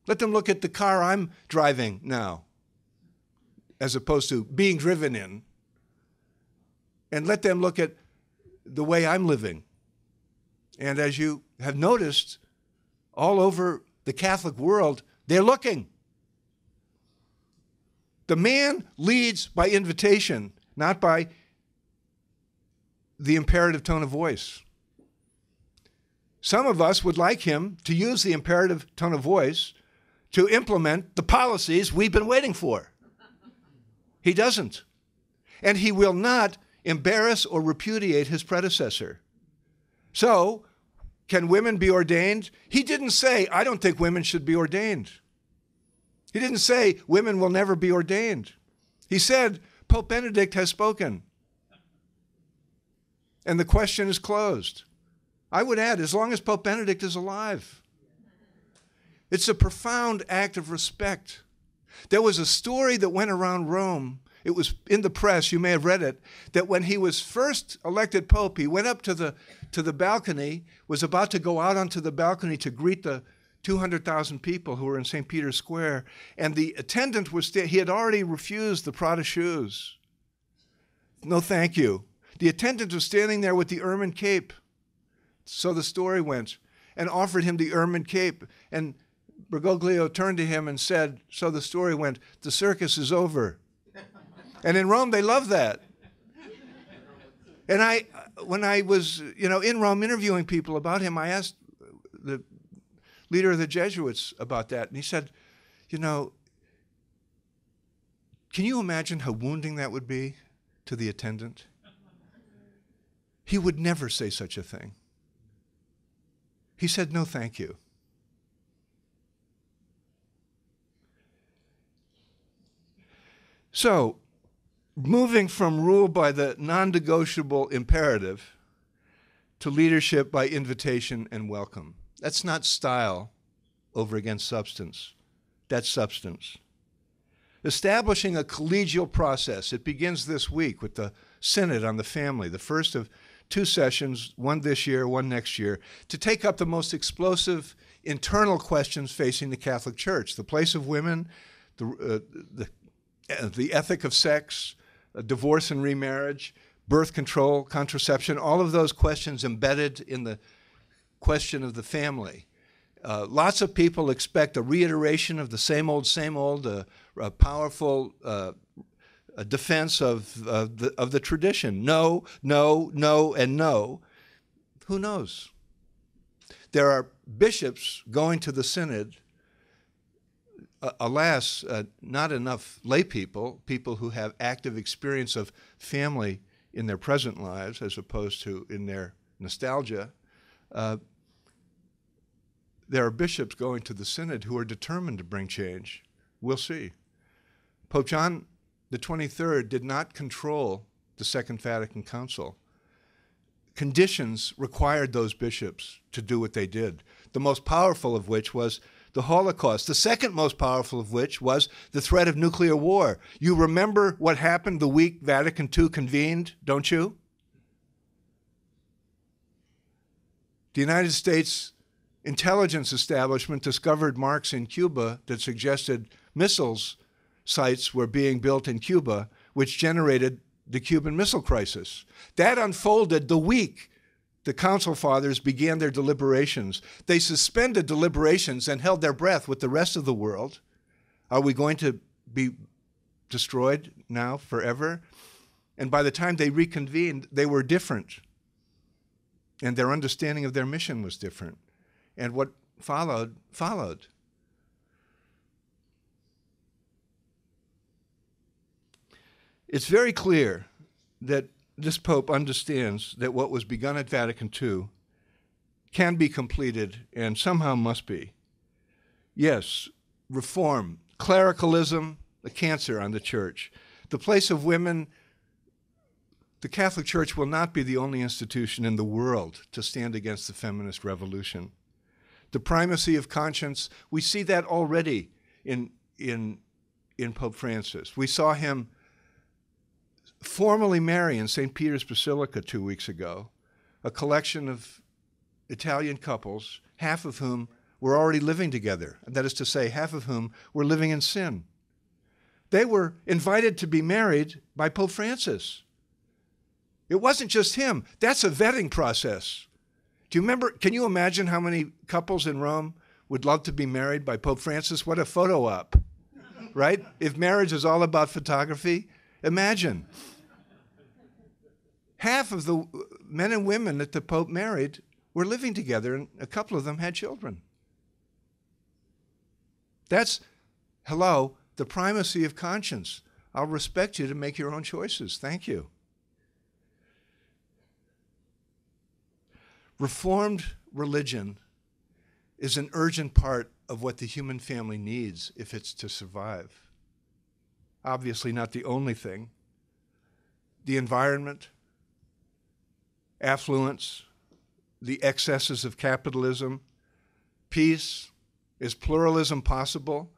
Let them look at the car I'm driving now, as opposed to being driven in. And let them look at the way I'm living. And as you have noticed, all over the Catholic world, they're looking. The man leads by invitation, not by the imperative tone of voice. Some of us would like him to use the imperative tone of voice to implement the policies we've been waiting for. He doesn't. And he will not embarrass or repudiate his predecessor. So, can women be ordained? He didn't say, I don't think women should be ordained. He didn't say, women will never be ordained. He said, Pope Benedict has spoken. And the question is closed. I would add, as long as Pope Benedict is alive. It's a profound act of respect. There was a story that went around Rome. It was in the press, you may have read it, that when he was first elected pope, he went up to the, to the balcony, was about to go out onto the balcony to greet the two hundred thousand people who were in Saint Peter's Square, and the attendant was there. He had already refused the Prada shoes. No, thank you. The attendant was standing there with the ermine cape, so the story went, and offered him the ermine cape. And Bergoglio turned to him and said, so the story went, the circus is over. And in Rome, they love that. And I, when I was, you know, in Rome interviewing people about him, I asked the leader of the Jesuits about that. And he said, you know, can you imagine how wounding that would be to the attendant? He would never say such a thing. He said, no, thank you. So, moving from rule by the non-negotiable imperative to leadership by invitation and welcome. That's not style over against substance. That's substance. Establishing a collegial process. It begins this week with the Synod on the Family, the first of two sessions, one this year, one next year, to take up the most explosive internal questions facing the Catholic Church: the place of women, the, uh, the, uh, the ethic of sex, uh, divorce and remarriage, birth control, contraception, all of those questions embedded in the question of the family. Uh, lots of people expect a reiteration of the same old, same old, uh, a powerful uh, a defense of, uh, the, of the tradition. No, no, no, and no. Who knows? There are bishops going to the synod, uh, alas, uh, not enough lay people, people who have active experience of family in their present lives as opposed to in their nostalgia. Uh, there are bishops going to the synod who are determined to bring change. We'll see. Pope John the twenty-third did not control the Second Vatican Council. Conditions required those bishops to do what they did, the most powerful of which was the Holocaust, the second most powerful of which was the threat of nuclear war. You remember what happened the week Vatican two convened, don't you? The United States intelligence establishment discovered marks in Cuba that suggested missiles sites were being built in Cuba, which generated the Cuban Missile Crisis. That unfolded the week the Council Fathers began their deliberations. They suspended deliberations and held their breath with the rest of the world. Are we going to be destroyed now forever? And by the time they reconvened, they were different. And their understanding of their mission was different. And what followed, followed. It's very clear that this Pope understands that what was begun at Vatican two can be completed and somehow must be. Yes, reform, clericalism, a cancer on the Church. The place of women, the Catholic Church will not be the only institution in the world to stand against the feminist revolution. The primacy of conscience, we see that already in, in, in Pope Francis. We saw him formally marry in Saint Peter's Basilica two weeks ago a collection of Italian couples, half of whom were already living together. That is to say, half of whom were living in sin. They were invited to be married by Pope Francis. It wasn't just him. That's a vetting process. Do you remember, can you imagine how many couples in Rome would love to be married by Pope Francis? What a photo op, right? If marriage is all about photography, imagine. Half of the men and women that the Pope married were living together, and a couple of them had children. That's, hello, the primacy of conscience. I'll respect you to make your own choices. Thank you. Reformed religion is an urgent part of what the human family needs if it's to survive. Obviously not the only thing. The environment, affluence, the excesses of capitalism, peace. Is pluralism possible?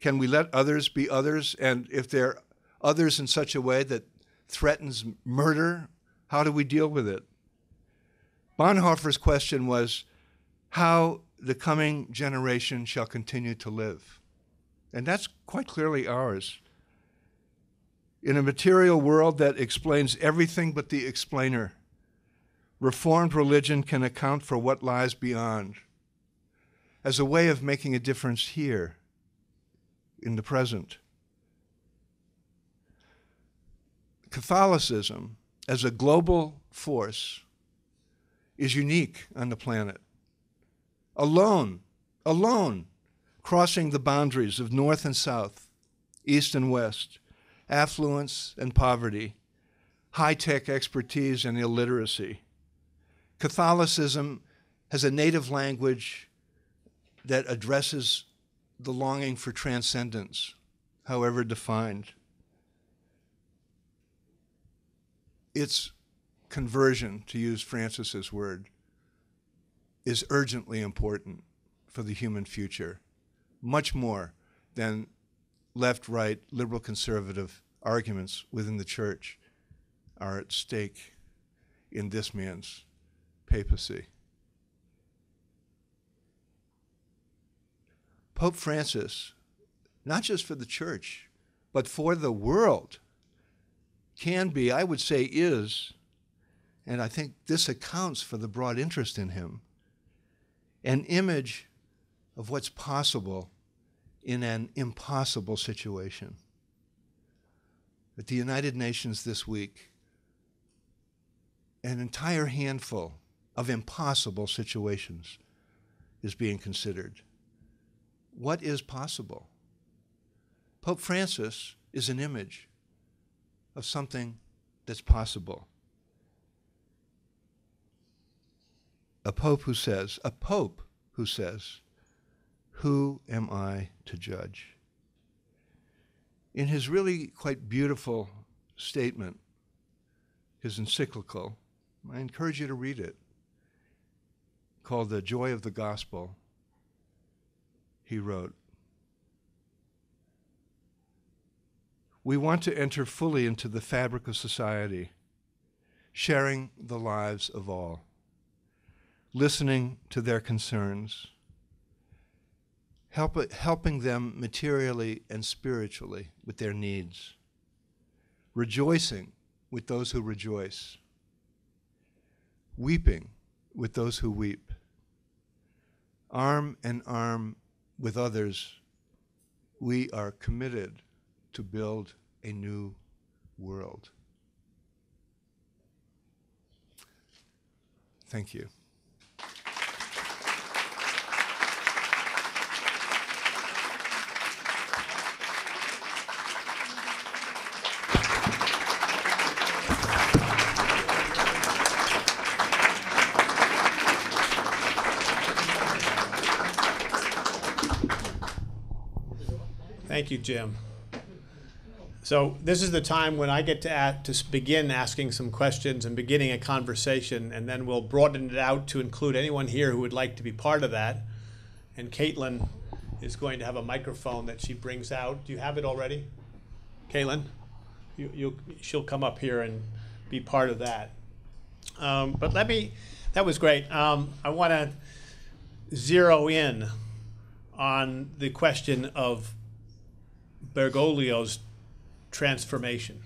Can we let others be others? And if they're others in such a way that threatens murder, how do we deal with it? Bonhoeffer's question was how the coming generation shall continue to live. And that's quite clearly ours. In a material world that explains everything but the explainer, Reformed religion can account for what lies beyond as a way of making a difference here in the present. Catholicism as a global force is unique on the planet. Alone, alone, crossing the boundaries of North and South, East and West, affluence and poverty, high-tech expertise and illiteracy. Catholicism has a native language that addresses the longing for transcendence, however defined. Its conversion, to use Francis's word, is urgently important for the human future, much more than left-right, liberal-conservative arguments within the Church are at stake. in this man's papacy. Pope Francis, not just for the church, but for the world, can be, I would say is, and I think this accounts for the broad interest in him, an image of what's possible in an impossible situation. At the United Nations this week, an entire handful of impossible situations is being considered. What is possible? Pope Francis is an image of something that's possible. A pope who says, a pope who says, "Who am I to judge?" In his really quite beautiful statement, his encyclical, I encourage you to read it, called The Joy of the Gospel, he wrote, "We want to enter fully into the fabric of society, sharing the lives of all, listening to their concerns, help, helping them materially and spiritually with their needs, rejoicing with those who rejoice, weeping with those who weep, arm in arm with others, we are committed to build a new world." Thank you. Thank you, Jim. So this is the time when I get to, at, to begin asking some questions and beginning a conversation, and then we'll broaden it out to include anyone here who would like to be part of that. And Caitlin is going to have a microphone that she brings out. Do you have it already? Caitlin? You, you, she'll come up here and be part of that. Um, but let me, that was great. Um, I want to zero in on the question of Bergoglio's transformation.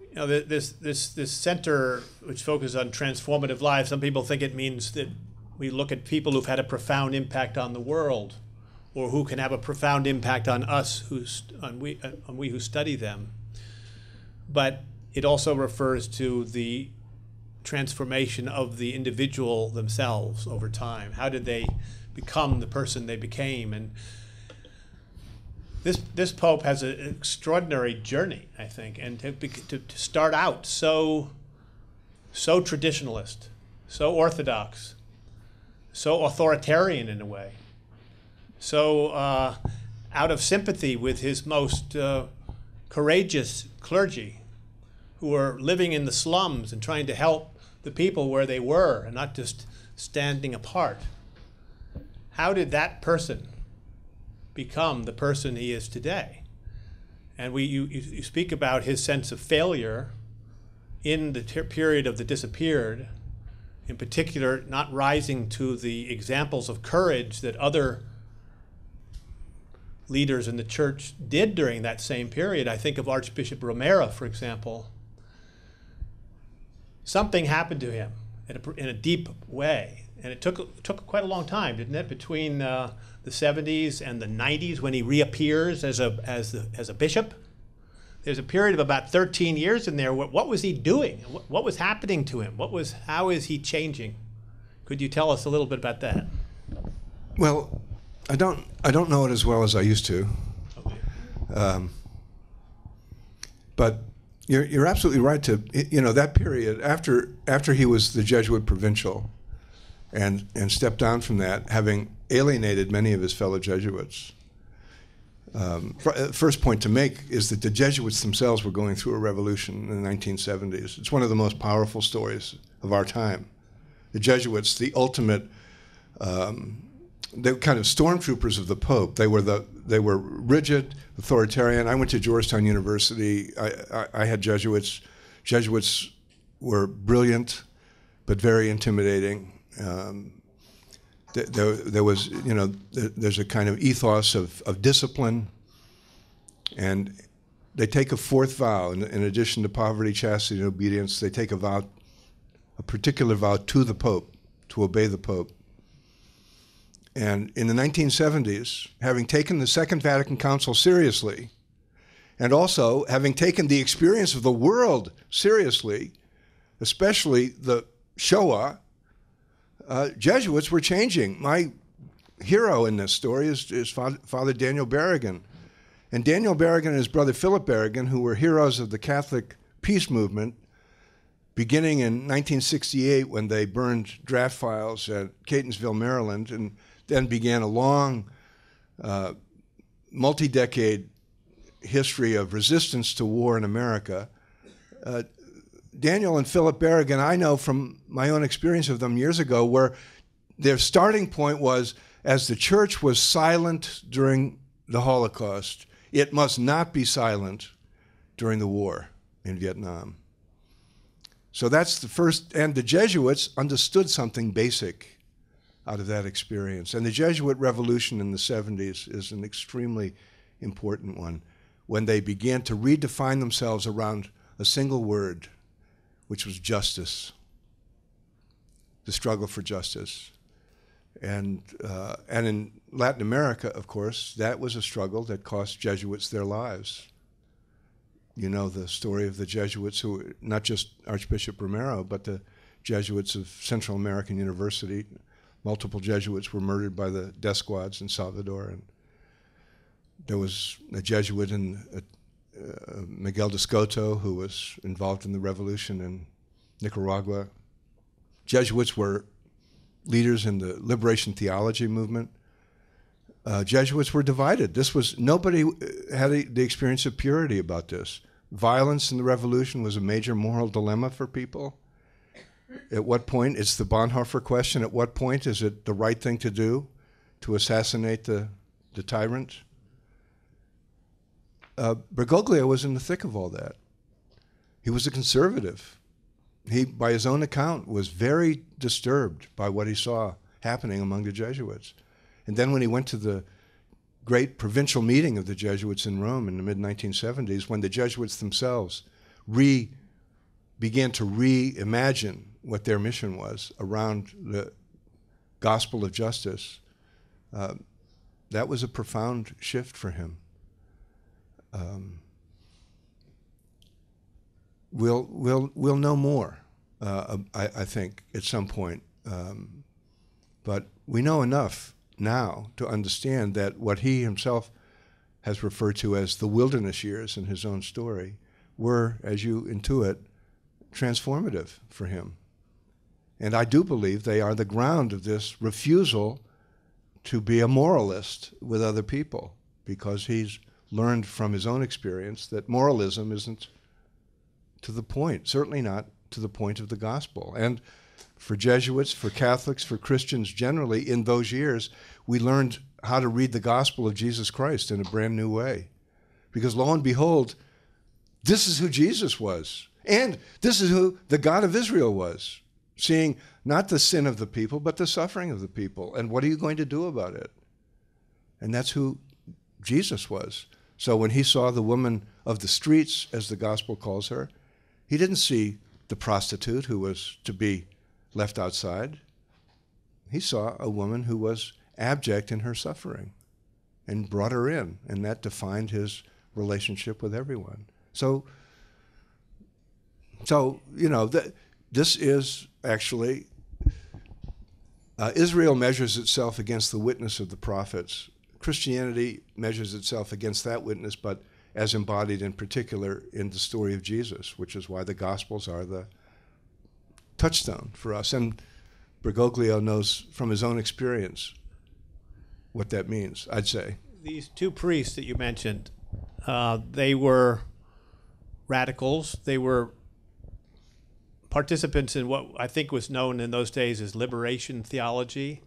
You know, this this this center which focuses on transformative lives, some people think it means that we look at people who've had a profound impact on the world, or who can have a profound impact on us, who's on we on we who study them. But it also refers to the transformation of the individual themselves over time. How did they become the person they became? And This, this Pope has an extraordinary journey, I think, and to, to, to start out so, so traditionalist, so orthodox, so authoritarian in a way, so uh, out of sympathy with his most uh, courageous clergy who were living in the slums and trying to help the people where they were and not just standing apart. How did that person become the person he is today? And we, you, you speak about his sense of failure in the period of the disappeared, in particular not rising to the examples of courage that other leaders in the church did during that same period. I think of Archbishop Romero, for example. Something happened to him in a, in a deep way. And it took, took quite a long time, didn't it, between uh, the seventies and the nineties when he reappears as a, as, the, as a bishop? There's a period of about thirteen years in there. What, what was he doing? What, what was happening to him? What was, how is he changing? Could you tell us a little bit about that? Well, I don't, I don't know it as well as I used to. Okay. Um, but you're, you're absolutely right to, you know, that period after, after he was the Jesuit provincial, and and stepped down from that, having alienated many of his fellow Jesuits. Um, first point to make is that the Jesuits themselves were going through a revolution in the nineteen seventies. It's one of the most powerful stories of our time. The Jesuits, the ultimate, um, they were kind of stormtroopers of the Pope. They were the they were rigid, authoritarian. I went to Georgetown University. I, I, I had Jesuits, Jesuits were brilliant, but very intimidating. Um, there, there was, you know, there's a kind of ethos of, of discipline, and they take a fourth vow. In, in addition to poverty, chastity, and obedience, they take a vow, a particular vow to the Pope, to obey the Pope. And in the nineteen seventies, having taken the Second Vatican Council seriously, and also having taken the experience of the world seriously, especially the Shoah, uh, Jesuits were changing. My hero in this story is, is Father Daniel Berrigan. And Daniel Berrigan and his brother Philip Berrigan, who were heroes of the Catholic peace movement, beginning in nineteen sixty-eight when they burned draft files at Catonsville, Maryland, and then began a long, uh, multi-decade history of resistance to war in America. Uh, Daniel and Philip Berrigan, I know from my own experience of them years ago, where their starting point was, as the church was silent during the Holocaust, it must not be silent during the war in Vietnam. So that's the first, and the Jesuits understood something basic out of that experience. And the Jesuit revolution in the seventies is an extremely important one, when they began to redefine themselves around a single word, which was justice, the struggle for justice. And, uh, and in Latin America, of course, that was a struggle that cost Jesuits their lives. You know the story of the Jesuits who were not just Archbishop Romero, but the Jesuits of Central American University. Multiple Jesuits were murdered by the death squads in Salvador. And there was a Jesuit in uh, uh, Miguel de Escoto who was involved in the revolution in Nicaragua. Jesuits were leaders in the liberation theology movement. Uh, Jesuits were divided. This was, nobody had a, the experience of purity about this. Violence in the revolution was a major moral dilemma for people. At what point, it's the Bonhoeffer question, at what point is it the right thing to do to assassinate the, the tyrant? Uh, Bergoglio was in the thick of all that. He was a conservative. He, by his own account, was very disturbed by what he saw happening among the Jesuits. And then when he went to the great provincial meeting of the Jesuits in Rome in the mid nineteen seventies, when the Jesuits themselves re began to reimagine what their mission was around the gospel of justice, uh, that was a profound shift for him. Um, we'll, we'll, we'll know more, uh, I, I think, at some point. Um, but we know enough now to understand that what he himself has referred to as the wilderness years in his own story were, as you intuit, transformative for him. And I do believe they are the ground of this refusal to be a moralist with other people, because he's learned from his own experience that moralism isn't to the point, certainly not to the point of the gospel. And for Jesuits, for Catholics, for Christians generally, in those years, we learned how to read the gospel of Jesus Christ in a brand new way. Because lo and behold, this is who Jesus was. And this is who the God of Israel was, seeing not the sin of the people, but the suffering of the people. And what are you going to do about it? And that's who Jesus was. So when he saw the woman of the streets, as the gospel calls her, he didn't see the prostitute who was to be left outside. He saw a woman who was abject in her suffering and brought her in, and that defined his relationship with everyone. So, so you know, th this is actually, uh, Israel measures itself against the witness of the prophets. Christianity measures itself against that witness, but as embodied in particular in the story of Jesus, which is why the Gospels are the touchstone for us. And Bergoglio knows from his own experience what that means, I'd say. These two priests that you mentioned, uh, they were radicals. They were participants in what I think was known in those days as liberation theology.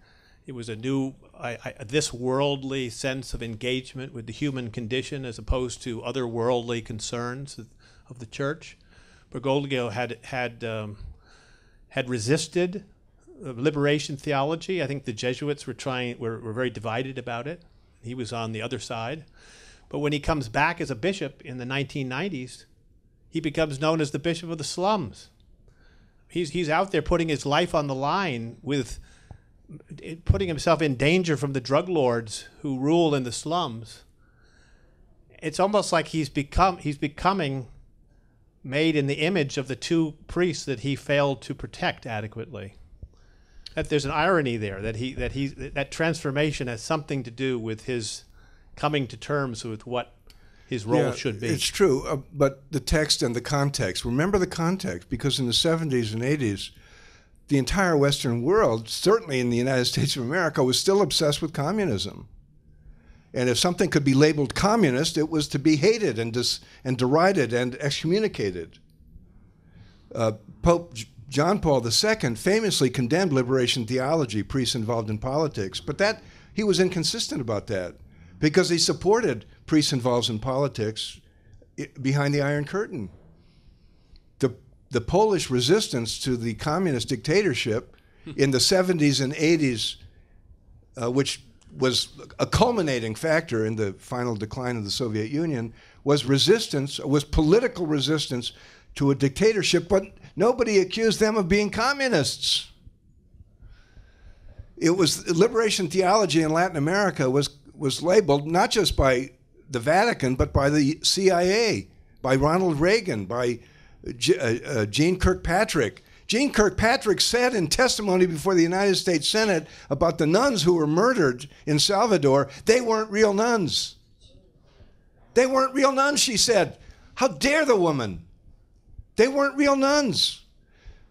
It was a new, I, I, this worldly sense of engagement with the human condition as opposed to other worldly concerns of the church. Bergoglio had had um, had resisted liberation theology. I think the Jesuits were trying were, were very divided about it. He was on the other side. But when he comes back as a bishop in the nineteen nineties, he becomes known as the bishop of the slums. He's, he's out there putting his life on the line, with putting himself in danger from the drug lords who rule in the slums. It's almost like he's become he's becoming made in the image of the two priests that he failed to protect adequately. That there's an irony there, that he that he that transformation has something to do with his coming to terms with what his role yeah, should be. It's true, uh, but the text and the context. Remember the context, because in the seventies and eighties, the entire Western world, certainly in the United States of America, was still obsessed with communism. And if something could be labeled communist, it was to be hated and dis and derided and excommunicated. Uh, Pope John Paul the Second famously condemned liberation theology, priests involved in politics, but that he was inconsistent about that, because he supported priests involved in politics behind the Iron Curtain. The, the Polish resistance to the communist dictatorship in the seventies and eighties, uh, which was a culminating factor in the final decline of the Soviet Union, was resistance, was political resistance to a dictatorship, but nobody accused them of being communists. It was liberation theology in Latin America was, was labeled not just by the Vatican, but by the C I A, by Ronald Reagan, by G, uh, uh, Gene Kirkpatrick. Gene Kirkpatrick said in testimony before the United States Senate about the nuns who were murdered in Salvador, they weren't real nuns. They weren't real nuns, she said. How dare the woman? They weren't real nuns.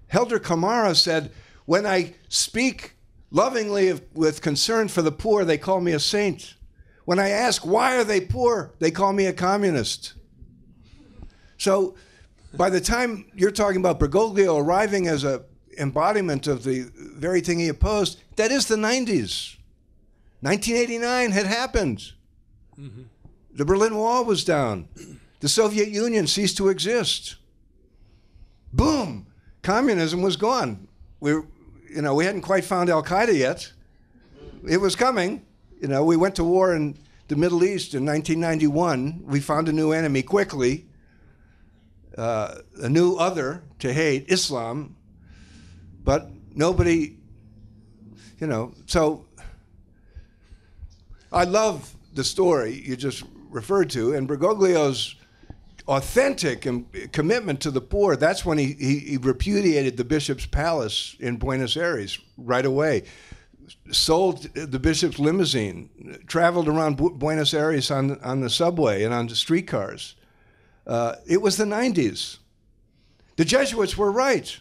Helder Camara said, when I speak lovingly of, with concern for the poor, they call me a saint. When I ask, why are they poor, they call me a communist. So by the time you're talking about Bergoglio arriving as an embodiment of the very thing he opposed, that is the nineties. nineteen eighty-nine had happened. Mm-hmm. The Berlin Wall was down. The Soviet Union ceased to exist. Boom! Communism was gone. We, you know, we hadn't quite found Al-Qaeda yet. It was coming. You know, we went to war in the Middle East in nineteen ninety-one. We found a new enemy quickly, uh, a new other to hate, Islam. But nobody, you know, so I love the story you just referred to, and Bergoglio's authentic commitment to the poor. That's when he, he, he repudiated the bishop's palace in Buenos Aires right away, sold the bishop's limousine, traveled around Bu Buenos Aires on, on the subway and on the streetcars. Uh, it was the nineties. The Jesuits were right,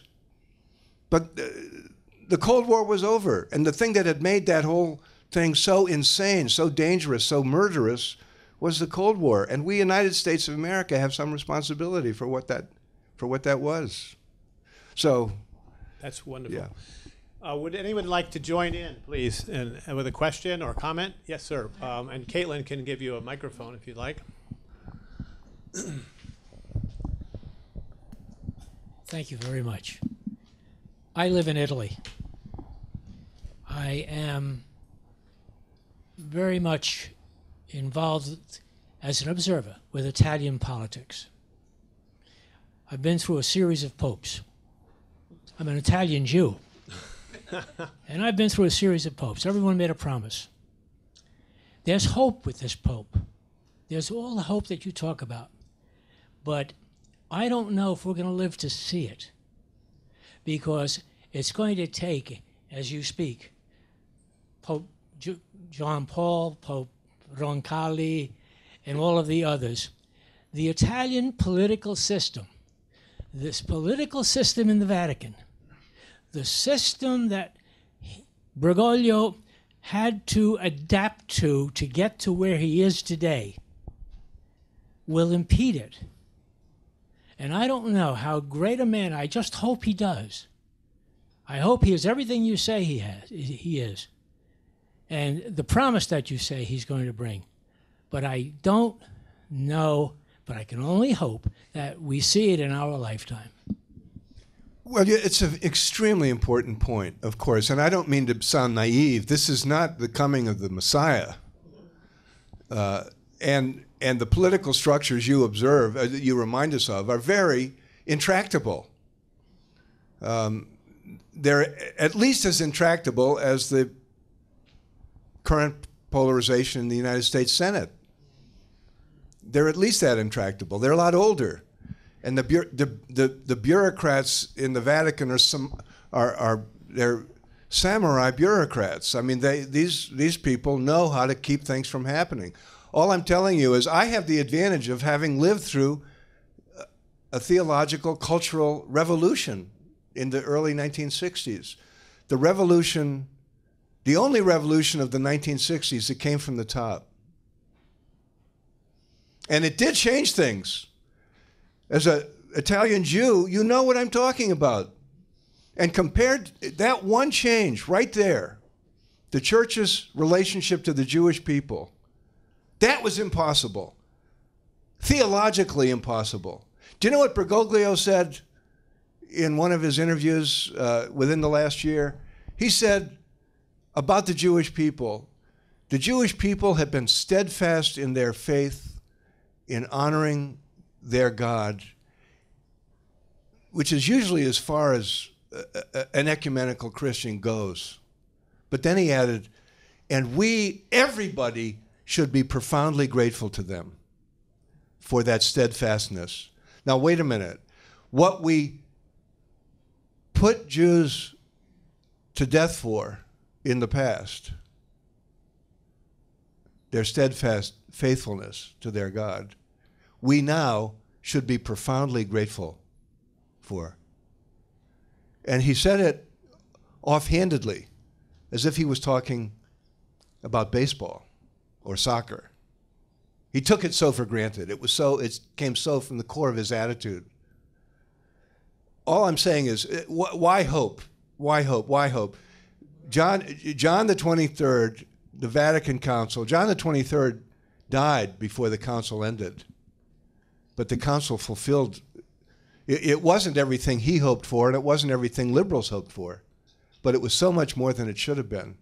but the, the Cold War was over, and the thing that had made that whole thing so insane, so dangerous, so murderous, was the Cold War, and we United States of America have some responsibility for what that, for what that was. So, that's wonderful. Yeah. Uh, would anyone like to join in, please, and, and with a question or comment? Yes, sir. Um, and Caitlin can give you a microphone if you'd like. Thank you very much. I live in Italy. I am very much involved as an observer with Italian politics. I've been through a series of popes. I'm an Italian Jew. And I've been through a series of popes. Everyone made a promise. There's hope with this pope. There's all the hope that you talk about. But I don't know if we're going to live to see it, because it's going to take, as you speak, Pope John Paul, Pope Roncalli, and all of the others. The Italian political system, this political system in the Vatican, the system that Bergoglio had to adapt to to get to where he is today, will impede it. And I don't know how great a man, I just hope he does. I hope he is everything you say he has. He is. And the promise that you say he's going to bring. But I don't know, But I can only hope that we see it in our lifetime. Well, yeah, it's an extremely important point, of course. And I don't mean to sound naive. This is not the coming of the Messiah. Uh, and, and the political structures you observe, uh, that you remind us of, are very intractable. Um, they're at least as intractable as the current polarization in the United States Senate. They're at least that intractable. They're a lot older. And the, the, the, the bureaucrats in the Vatican are, some, are, are they're samurai bureaucrats. I mean, they, these, these people know how to keep things from happening. All I'm telling you is I have the advantage of having lived through a theological, cultural revolution in the early nineteen sixties. The revolution, the only revolution of the nineteen sixties that came from the top. And it did change things. As an Italian Jew, you know what I'm talking about. And compared that one change right there, the church's relationship to the Jewish people, that was impossible, theologically impossible. Do you know what Bergoglio said in one of his interviews uh, within the last year? He said about the Jewish people, the Jewish people have been steadfast in their faith in honoring their God, which is usually as far as uh, an ecumenical Christian goes. But then he added, and we, everybody, should be profoundly grateful to them for that steadfastness. Now, wait a minute. What we put Jews to death for in the past, their steadfast faithfulness to their God, we now should be profoundly grateful for. And he said it offhandedly, as if he was talking about baseball or soccer. He took it so for granted. It was so, it came so from the core of his attitude. All I'm saying is, why hope? Why hope? Why hope? John, John the twenty-third, the Vatican Council, John the twenty-third died before the council ended. But the council fulfilled, it, it wasn't everything he hoped for, and it wasn't everything liberals hoped for, but it was so much more than it should have been.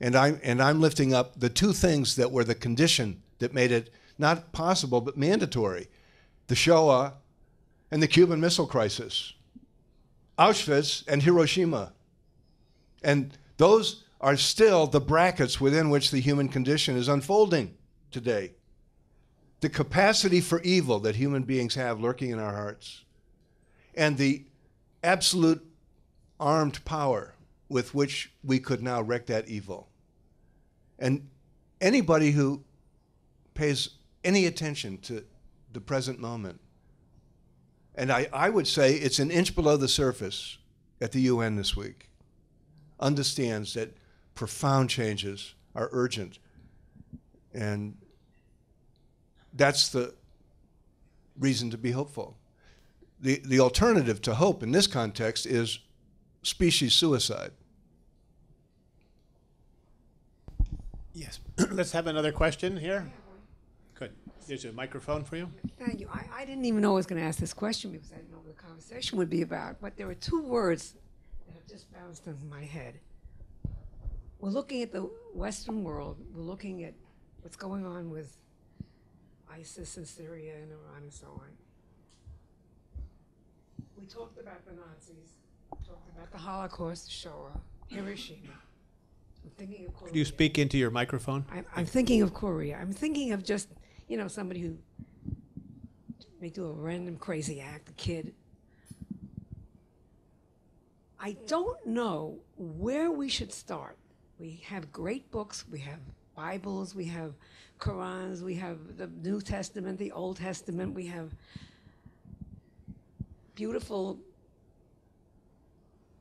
And I'm, and I'm lifting up the two things that were the condition that made it not possible but mandatory, the Shoah and the Cuban Missile Crisis, Auschwitz and Hiroshima. And those are still the brackets within which the human condition is unfolding today. The capacity for evil that human beings have lurking in our hearts, and the absolute armed power with which we could now wreak that evil. And anybody who pays any attention to the present moment, and I, I would say it's an inch below the surface at the U N this week, understands that profound changes are urgent. And that's the reason to be hopeful. The, the alternative to hope in this context is species suicide. Yes. Let's have another question here. Good. There's a microphone for you. Thank you. I, I didn't even know I was going to ask this question because I didn't know what the conversation would be about. But there were two words that have just bounced in my head. We're looking at the Western world. We're looking at what's going on with ISIS in Syria and Iran and so on. We talked about the Nazis, we talked about the Holocaust, the Shoah, Hiroshima. I'm thinking of Korea. Could you speak into your microphone? I'm, I'm thinking of Korea. I'm thinking of just, you know, somebody who may do a random crazy act, a kid. I don't know where we should start. We have great books, we have Bibles, we have Qurans, we have the New Testament, the Old Testament, we have beautiful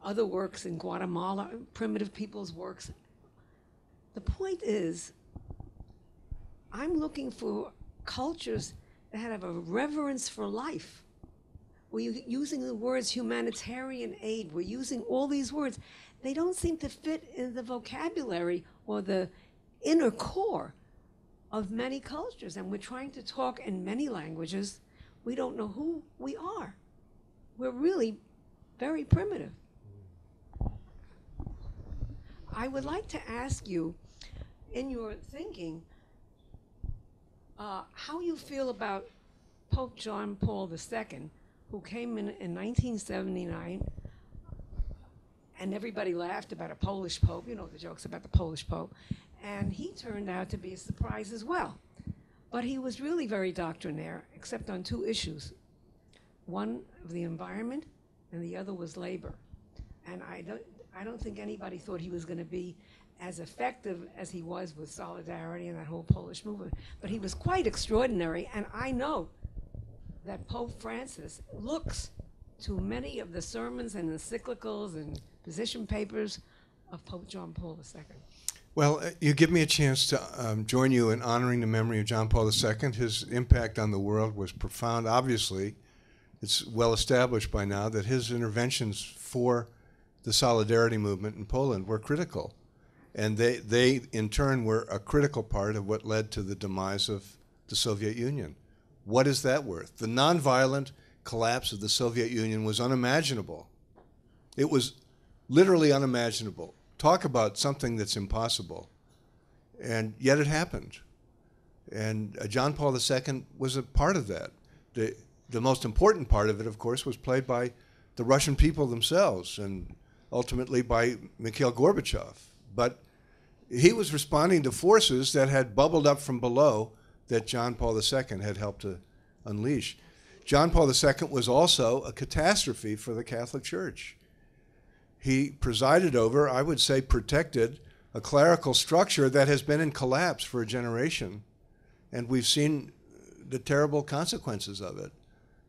other works in Guatemala, primitive people's works. The point is, I'm looking for cultures that have a reverence for life. We're using the words humanitarian aid, we're using all these words. They don't seem to fit in the vocabulary or the inner core of many cultures, and we're trying to talk in many languages. We don't know who we are. We're really very primitive. I would like to ask you, in your thinking, uh, how you feel about Pope John Paul the Second, who came in in nineteen seventy-nine, and everybody laughed about a Polish pope, you know the jokes about the Polish pope, and he turned out to be a surprise as well. But he was really very doctrinaire, except on two issues. One of the environment, and the other was labor. And I don't, I don't think anybody thought he was going to be as effective as he was with Solidarity and that whole Polish movement. But he was quite extraordinary, and I know that Pope Francis looks to many of the sermons and encyclicals and position papers of Pope John Paul the Second. Well, you give me a chance to um, join you in honoring the memory of John Paul the Second. His impact on the world was profound. Obviously, it's well established by now that his interventions for the Solidarity movement in Poland were critical. And they, they in turn, were a critical part of what led to the demise of the Soviet Union. What is that worth? The nonviolent collapse of the Soviet Union was unimaginable. It was literally unimaginable. Talk about something that's impossible. And yet it happened. And uh, John Paul the Second was a part of that. The, the most important part of it, of course, was played by the Russian people themselves and ultimately by Mikhail Gorbachev. But he was responding to forces that had bubbled up from below that John Paul the Second had helped to unleash. John Paul the Second was also a catastrophe for the Catholic Church. He presided over, I would say protected, a clerical structure that has been in collapse for a generation. And we've seen the terrible consequences of it.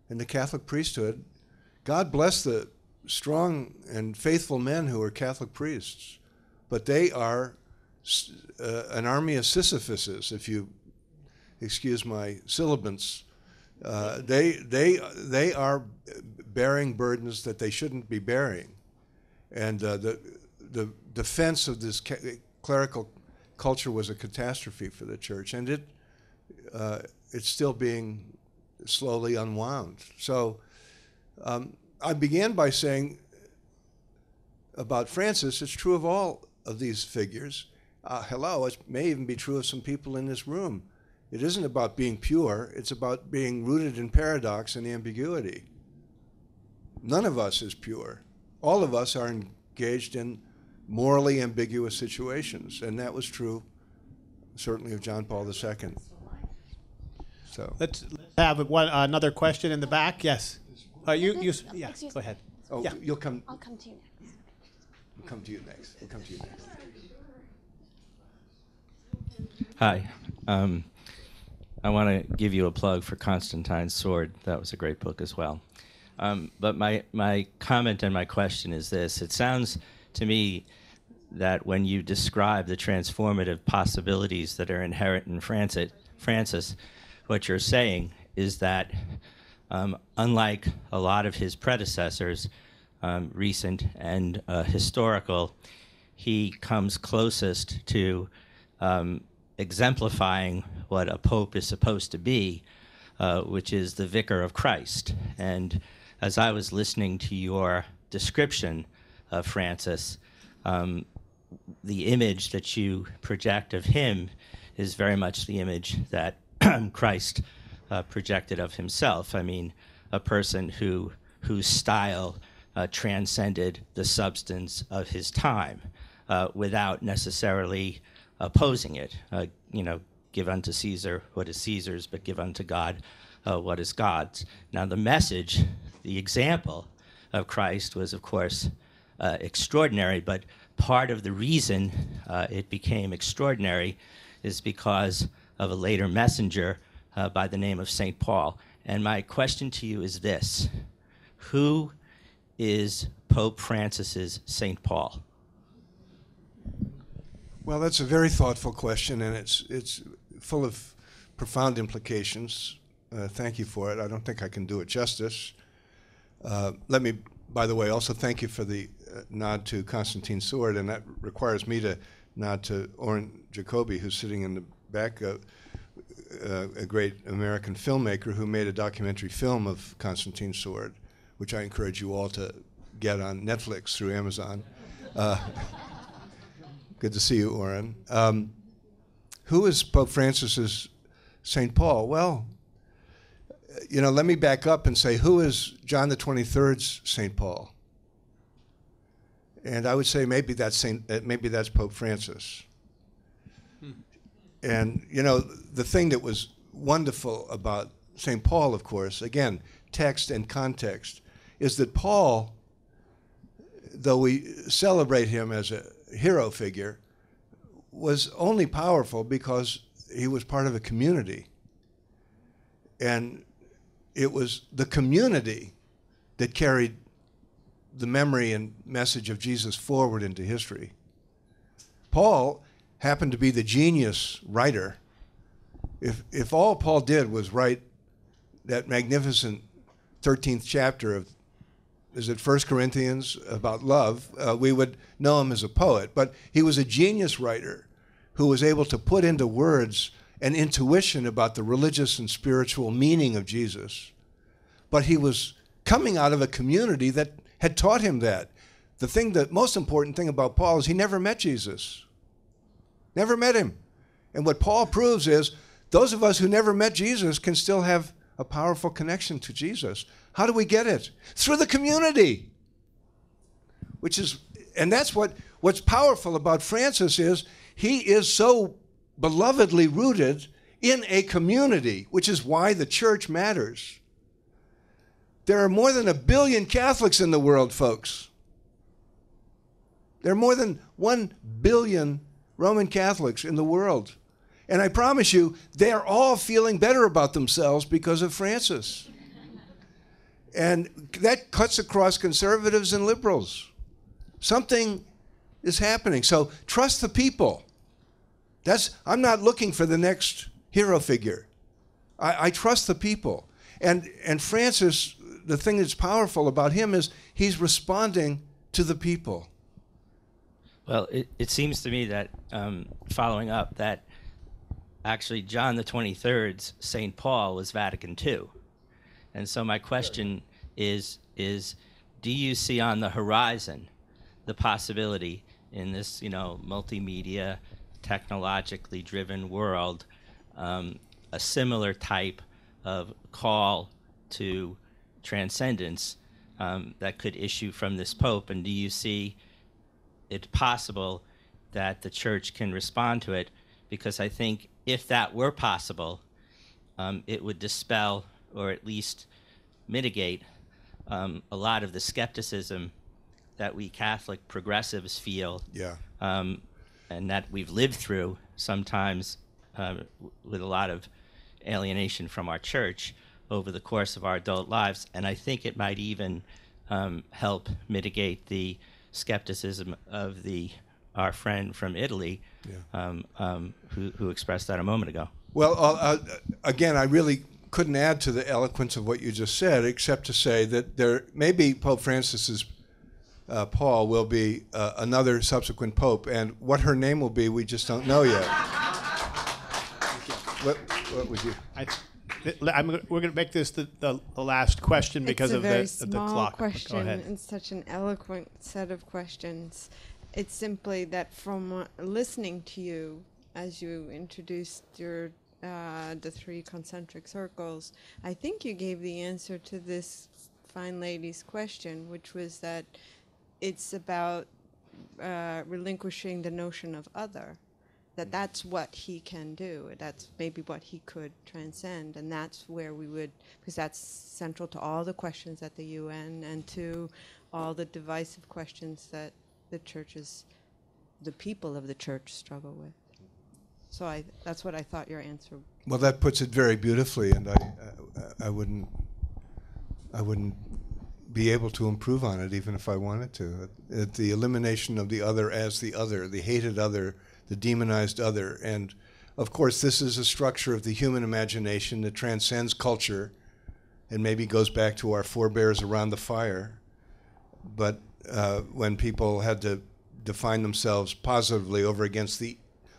And the Catholic priesthood, God bless the strong and faithful men who are Catholic priests, but they are uh, an army of Sisyphuses, if you excuse my syllabants. Uh, they, they, they are bearing burdens that they shouldn't be bearing. And uh, the, the defense of this ca clerical culture was a catastrophe for the church. And it, uh, it's still being slowly unwound. So um, I began by saying about Francis, it's true of all of these figures. Uh, hello, it may even be true of some people in this room. It isn't about being pure, it's about being rooted in paradox and ambiguity. None of us is pure. All of us are engaged in morally ambiguous situations, and that was true certainly of John Paul the Second. So let's, let's have one, uh, another question in the back. Yes. Uh, you, you, yeah, go ahead. Oh, yeah. You'll come. I'll come to you next. We'll come to you next. We'll come to you next. Hi. Um, I want to give you a plug for Constantine's Sword. That was a great book as well. Um, but my, my comment and my question is this. It sounds to me that when you describe the transformative possibilities that are inherent in Francis, Francis what you're saying is that um, unlike a lot of his predecessors, um, recent and uh, historical, he comes closest to um, exemplifying what a pope is supposed to be, uh, which is the vicar of Christ. And as I was listening to your description of Francis, um, the image that you project of him is very much the image that Christ uh, projected of himself. I mean, a person who whose style uh, transcended the substance of his time uh, without necessarily opposing it. Uh, you know, give unto Caesar what is Caesar's, but give unto God uh, what is God's. Now, the message, the example of Christ was, of course, uh, extraordinary, but part of the reason uh, it became extraordinary is because of a later messenger uh, by the name of Saint Paul. And my question to you is this. Who is Pope Francis's Saint Paul? Well, that's a very thoughtful question, and it's, it's full of profound implications. Uh, thank you for it. I don't think I can do it justice. Uh, let me, by the way, also thank you for the uh, nod to Constantine Sword, and that requires me to nod to Orrin Jacoby, who's sitting in the back. Uh, uh, a great American filmmaker who made a documentary film of Constantine's sword, which I encourage you all to get on Netflix through Amazon. Uh, good to see you, Oren. Um, who is Pope Francis's Saint Paul? Well, you know, let me back up and say, who is John the twenty-third's Saint Paul? And I would say maybe that's Saint, maybe that's Pope Francis. Hmm. And you know, the thing that was wonderful about Saint Paul, of course, again, text and context, is that Paul, though we celebrate him as a hero figure, was only powerful because he was part of a community. And it was the community that carried the memory and message of Jesus forward into history. Paul happened to be the genius writer. If, if all Paul did was write that magnificent thirteenth chapter of, is it First Corinthians, about love, uh, we would know him as a poet. But he was a genius writer who was able to put into words an intuition about the religious and spiritual meaning of Jesus. But he was coming out of a community that had taught him that. The thing, the most important thing about Paul is he never met Jesus. Never met him. And what Paul proves is those of us who never met Jesus can still have a powerful connection to Jesus. How do we get it? Through the community. Which is, and that's what, what's powerful about Francis is he is so belovedly rooted in a community, which is why the church matters. There are more than a billion Catholics in the world, folks. There are more than one billion Roman Catholics in the world. And I promise you, they are all feeling better about themselves because of Francis. And that cuts across conservatives and liberals. Something is happening. So trust the people. That's, I'm not looking for the next hero figure. I, I trust the people. And, and Francis, the thing that's powerful about him is he's responding to the people. Well, it, it seems to me that, um, following up, that actually John the twenty-third's Saint Paul was Vatican two. And so my question is, is, do you see on the horizon the possibility in this, you know, multimedia, technologically driven world, um, a similar type of call to transcendence um, that could issue from this Pope? And do you see it possible that the church can respond to it? Because I think if that were possible, um, it would dispel or at least mitigate um, a lot of the skepticism that we Catholic progressives feel, yeah. um, and that we've lived through sometimes uh, with a lot of alienation from our church over the course of our adult lives. And I think it might even um, help mitigate the skepticism of the our friend from Italy, yeah. um, um, who, who expressed that a moment ago. Well, uh, again, I really couldn't add to the eloquence of what you just said, except to say that there maybe Pope Francis's uh, Paul will be uh, another subsequent pope, and what her name will be, we just don't know yet. What, what would you? I, I'm, we're going to make this the, the, the last question because of the, of the clock. It's a very small question and such an eloquent set of questions. It's simply that from listening to you as you introduced your Uh, the three concentric circles, I think you gave the answer to this fine lady's question, which was that it's about uh, relinquishing the notion of other, that that's what he can do, that's maybe what he could transcend, and that's where we would, because that's central to all the questions at the U N and to all the divisive questions that the churches, the people of the church struggle with. So I, that's what I thought your answer. Well, that puts it very beautifully, and I, I, I wouldn't, I wouldn't be able to improve on it, even if I wanted to. At the elimination of the other as the other, the hated other, the demonized other, and of course, this is a structure of the human imagination that transcends culture, and maybe goes back to our forebears around the fire. But uh, when people had to define themselves positively over against the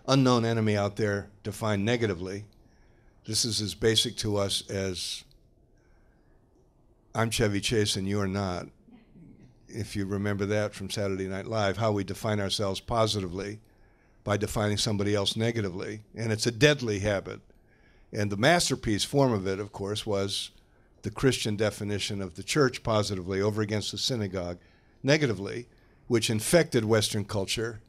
unknown enemy out there defined negatively, This is as basic to us as I'm Chevy Chase and you're not, if you remember that from Saturday Night Live, how we define ourselves positively by defining somebody else negatively. And it's a deadly habit. And the masterpiece form of it, of course, was the Christian definition of the church positively over against the synagogue negatively, which infected Western culture.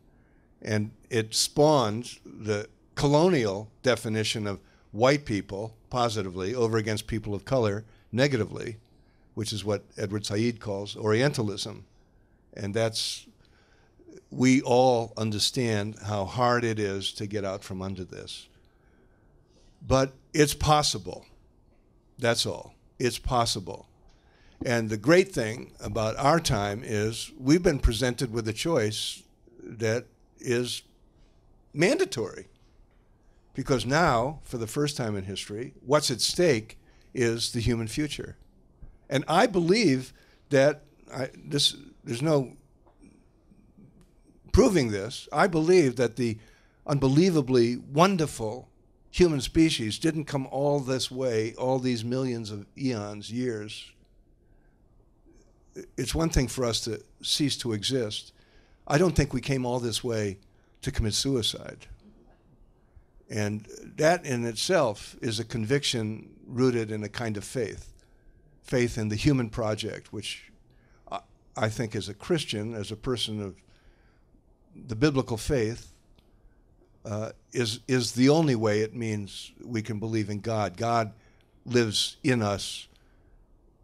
And it spawned the colonial definition of white people positively over against people of color negatively, which is what Edward Said calls Orientalism. And that's, we all understand how hard it is to get out from under this. But it's possible. That's all. It's possible. And the great thing about our time is we've been presented with a choice that is mandatory. Because now, for the first time in history, what's at stake is the human future. And I believe that, I, this, there's no proving this, I believe that the unbelievably wonderful human species didn't come all this way, all these millions of eons, years. It's one thing for us to cease to exist. I don't think we came all this way to commit suicide. And that in itself is a conviction rooted in a kind of faith. Faith in the human project, which I, I think as a Christian, as a person of the biblical faith, uh, is, is the only way it means we can believe in God. God lives in us,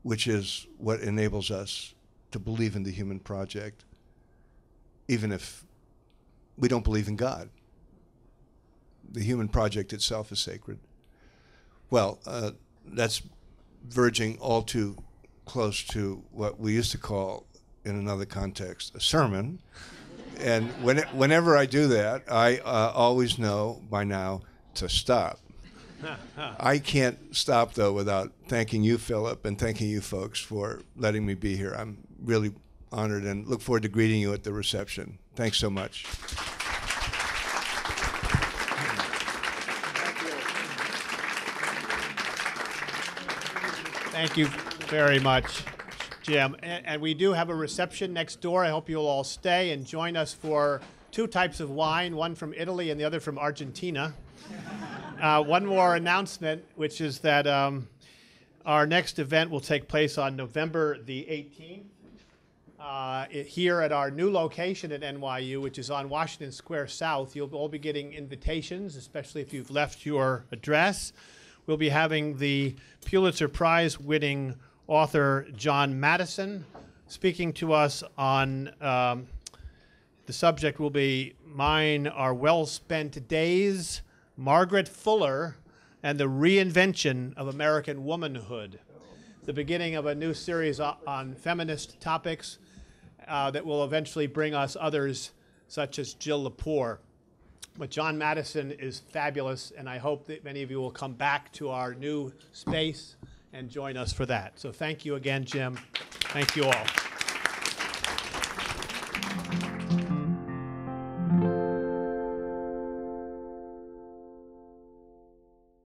which is what enables us to believe in the human project, even if we don't believe in God. The human project itself is sacred. Well, uh, that's verging all too close to what we used to call, in another context, a sermon. And when, whenever I do that, I uh, always know by now to stop. I can't stop, though, without thanking you, Philip, and thanking you folks for letting me be here. I'm really honored and look forward to greeting you at the reception. Thanks so much. Thank you very much, Jim. And, and we do have a reception next door. I hope you'll all stay and join us for two types of wine, one from Italy and the other from Argentina. Uh, one more announcement, which is that um, our next event will take place on November the eighteenth uh, it, here at our new location at N Y U, which is on Washington Square South. You'll all be getting invitations, especially if you've left your address. We'll be having the Pulitzer Prize-winning author John Mattison speaking to us on um, the subject will be Mine Are Well-Spent Days, Margaret Fuller and the Reinvention of American Womanhood, the beginning of a new series on feminist topics uh, that will eventually bring us others such as Jill Lepore. But John Mattison is fabulous, and I hope that many of you will come back to our new space and join us for that. So thank you again, Jim. Thank you all.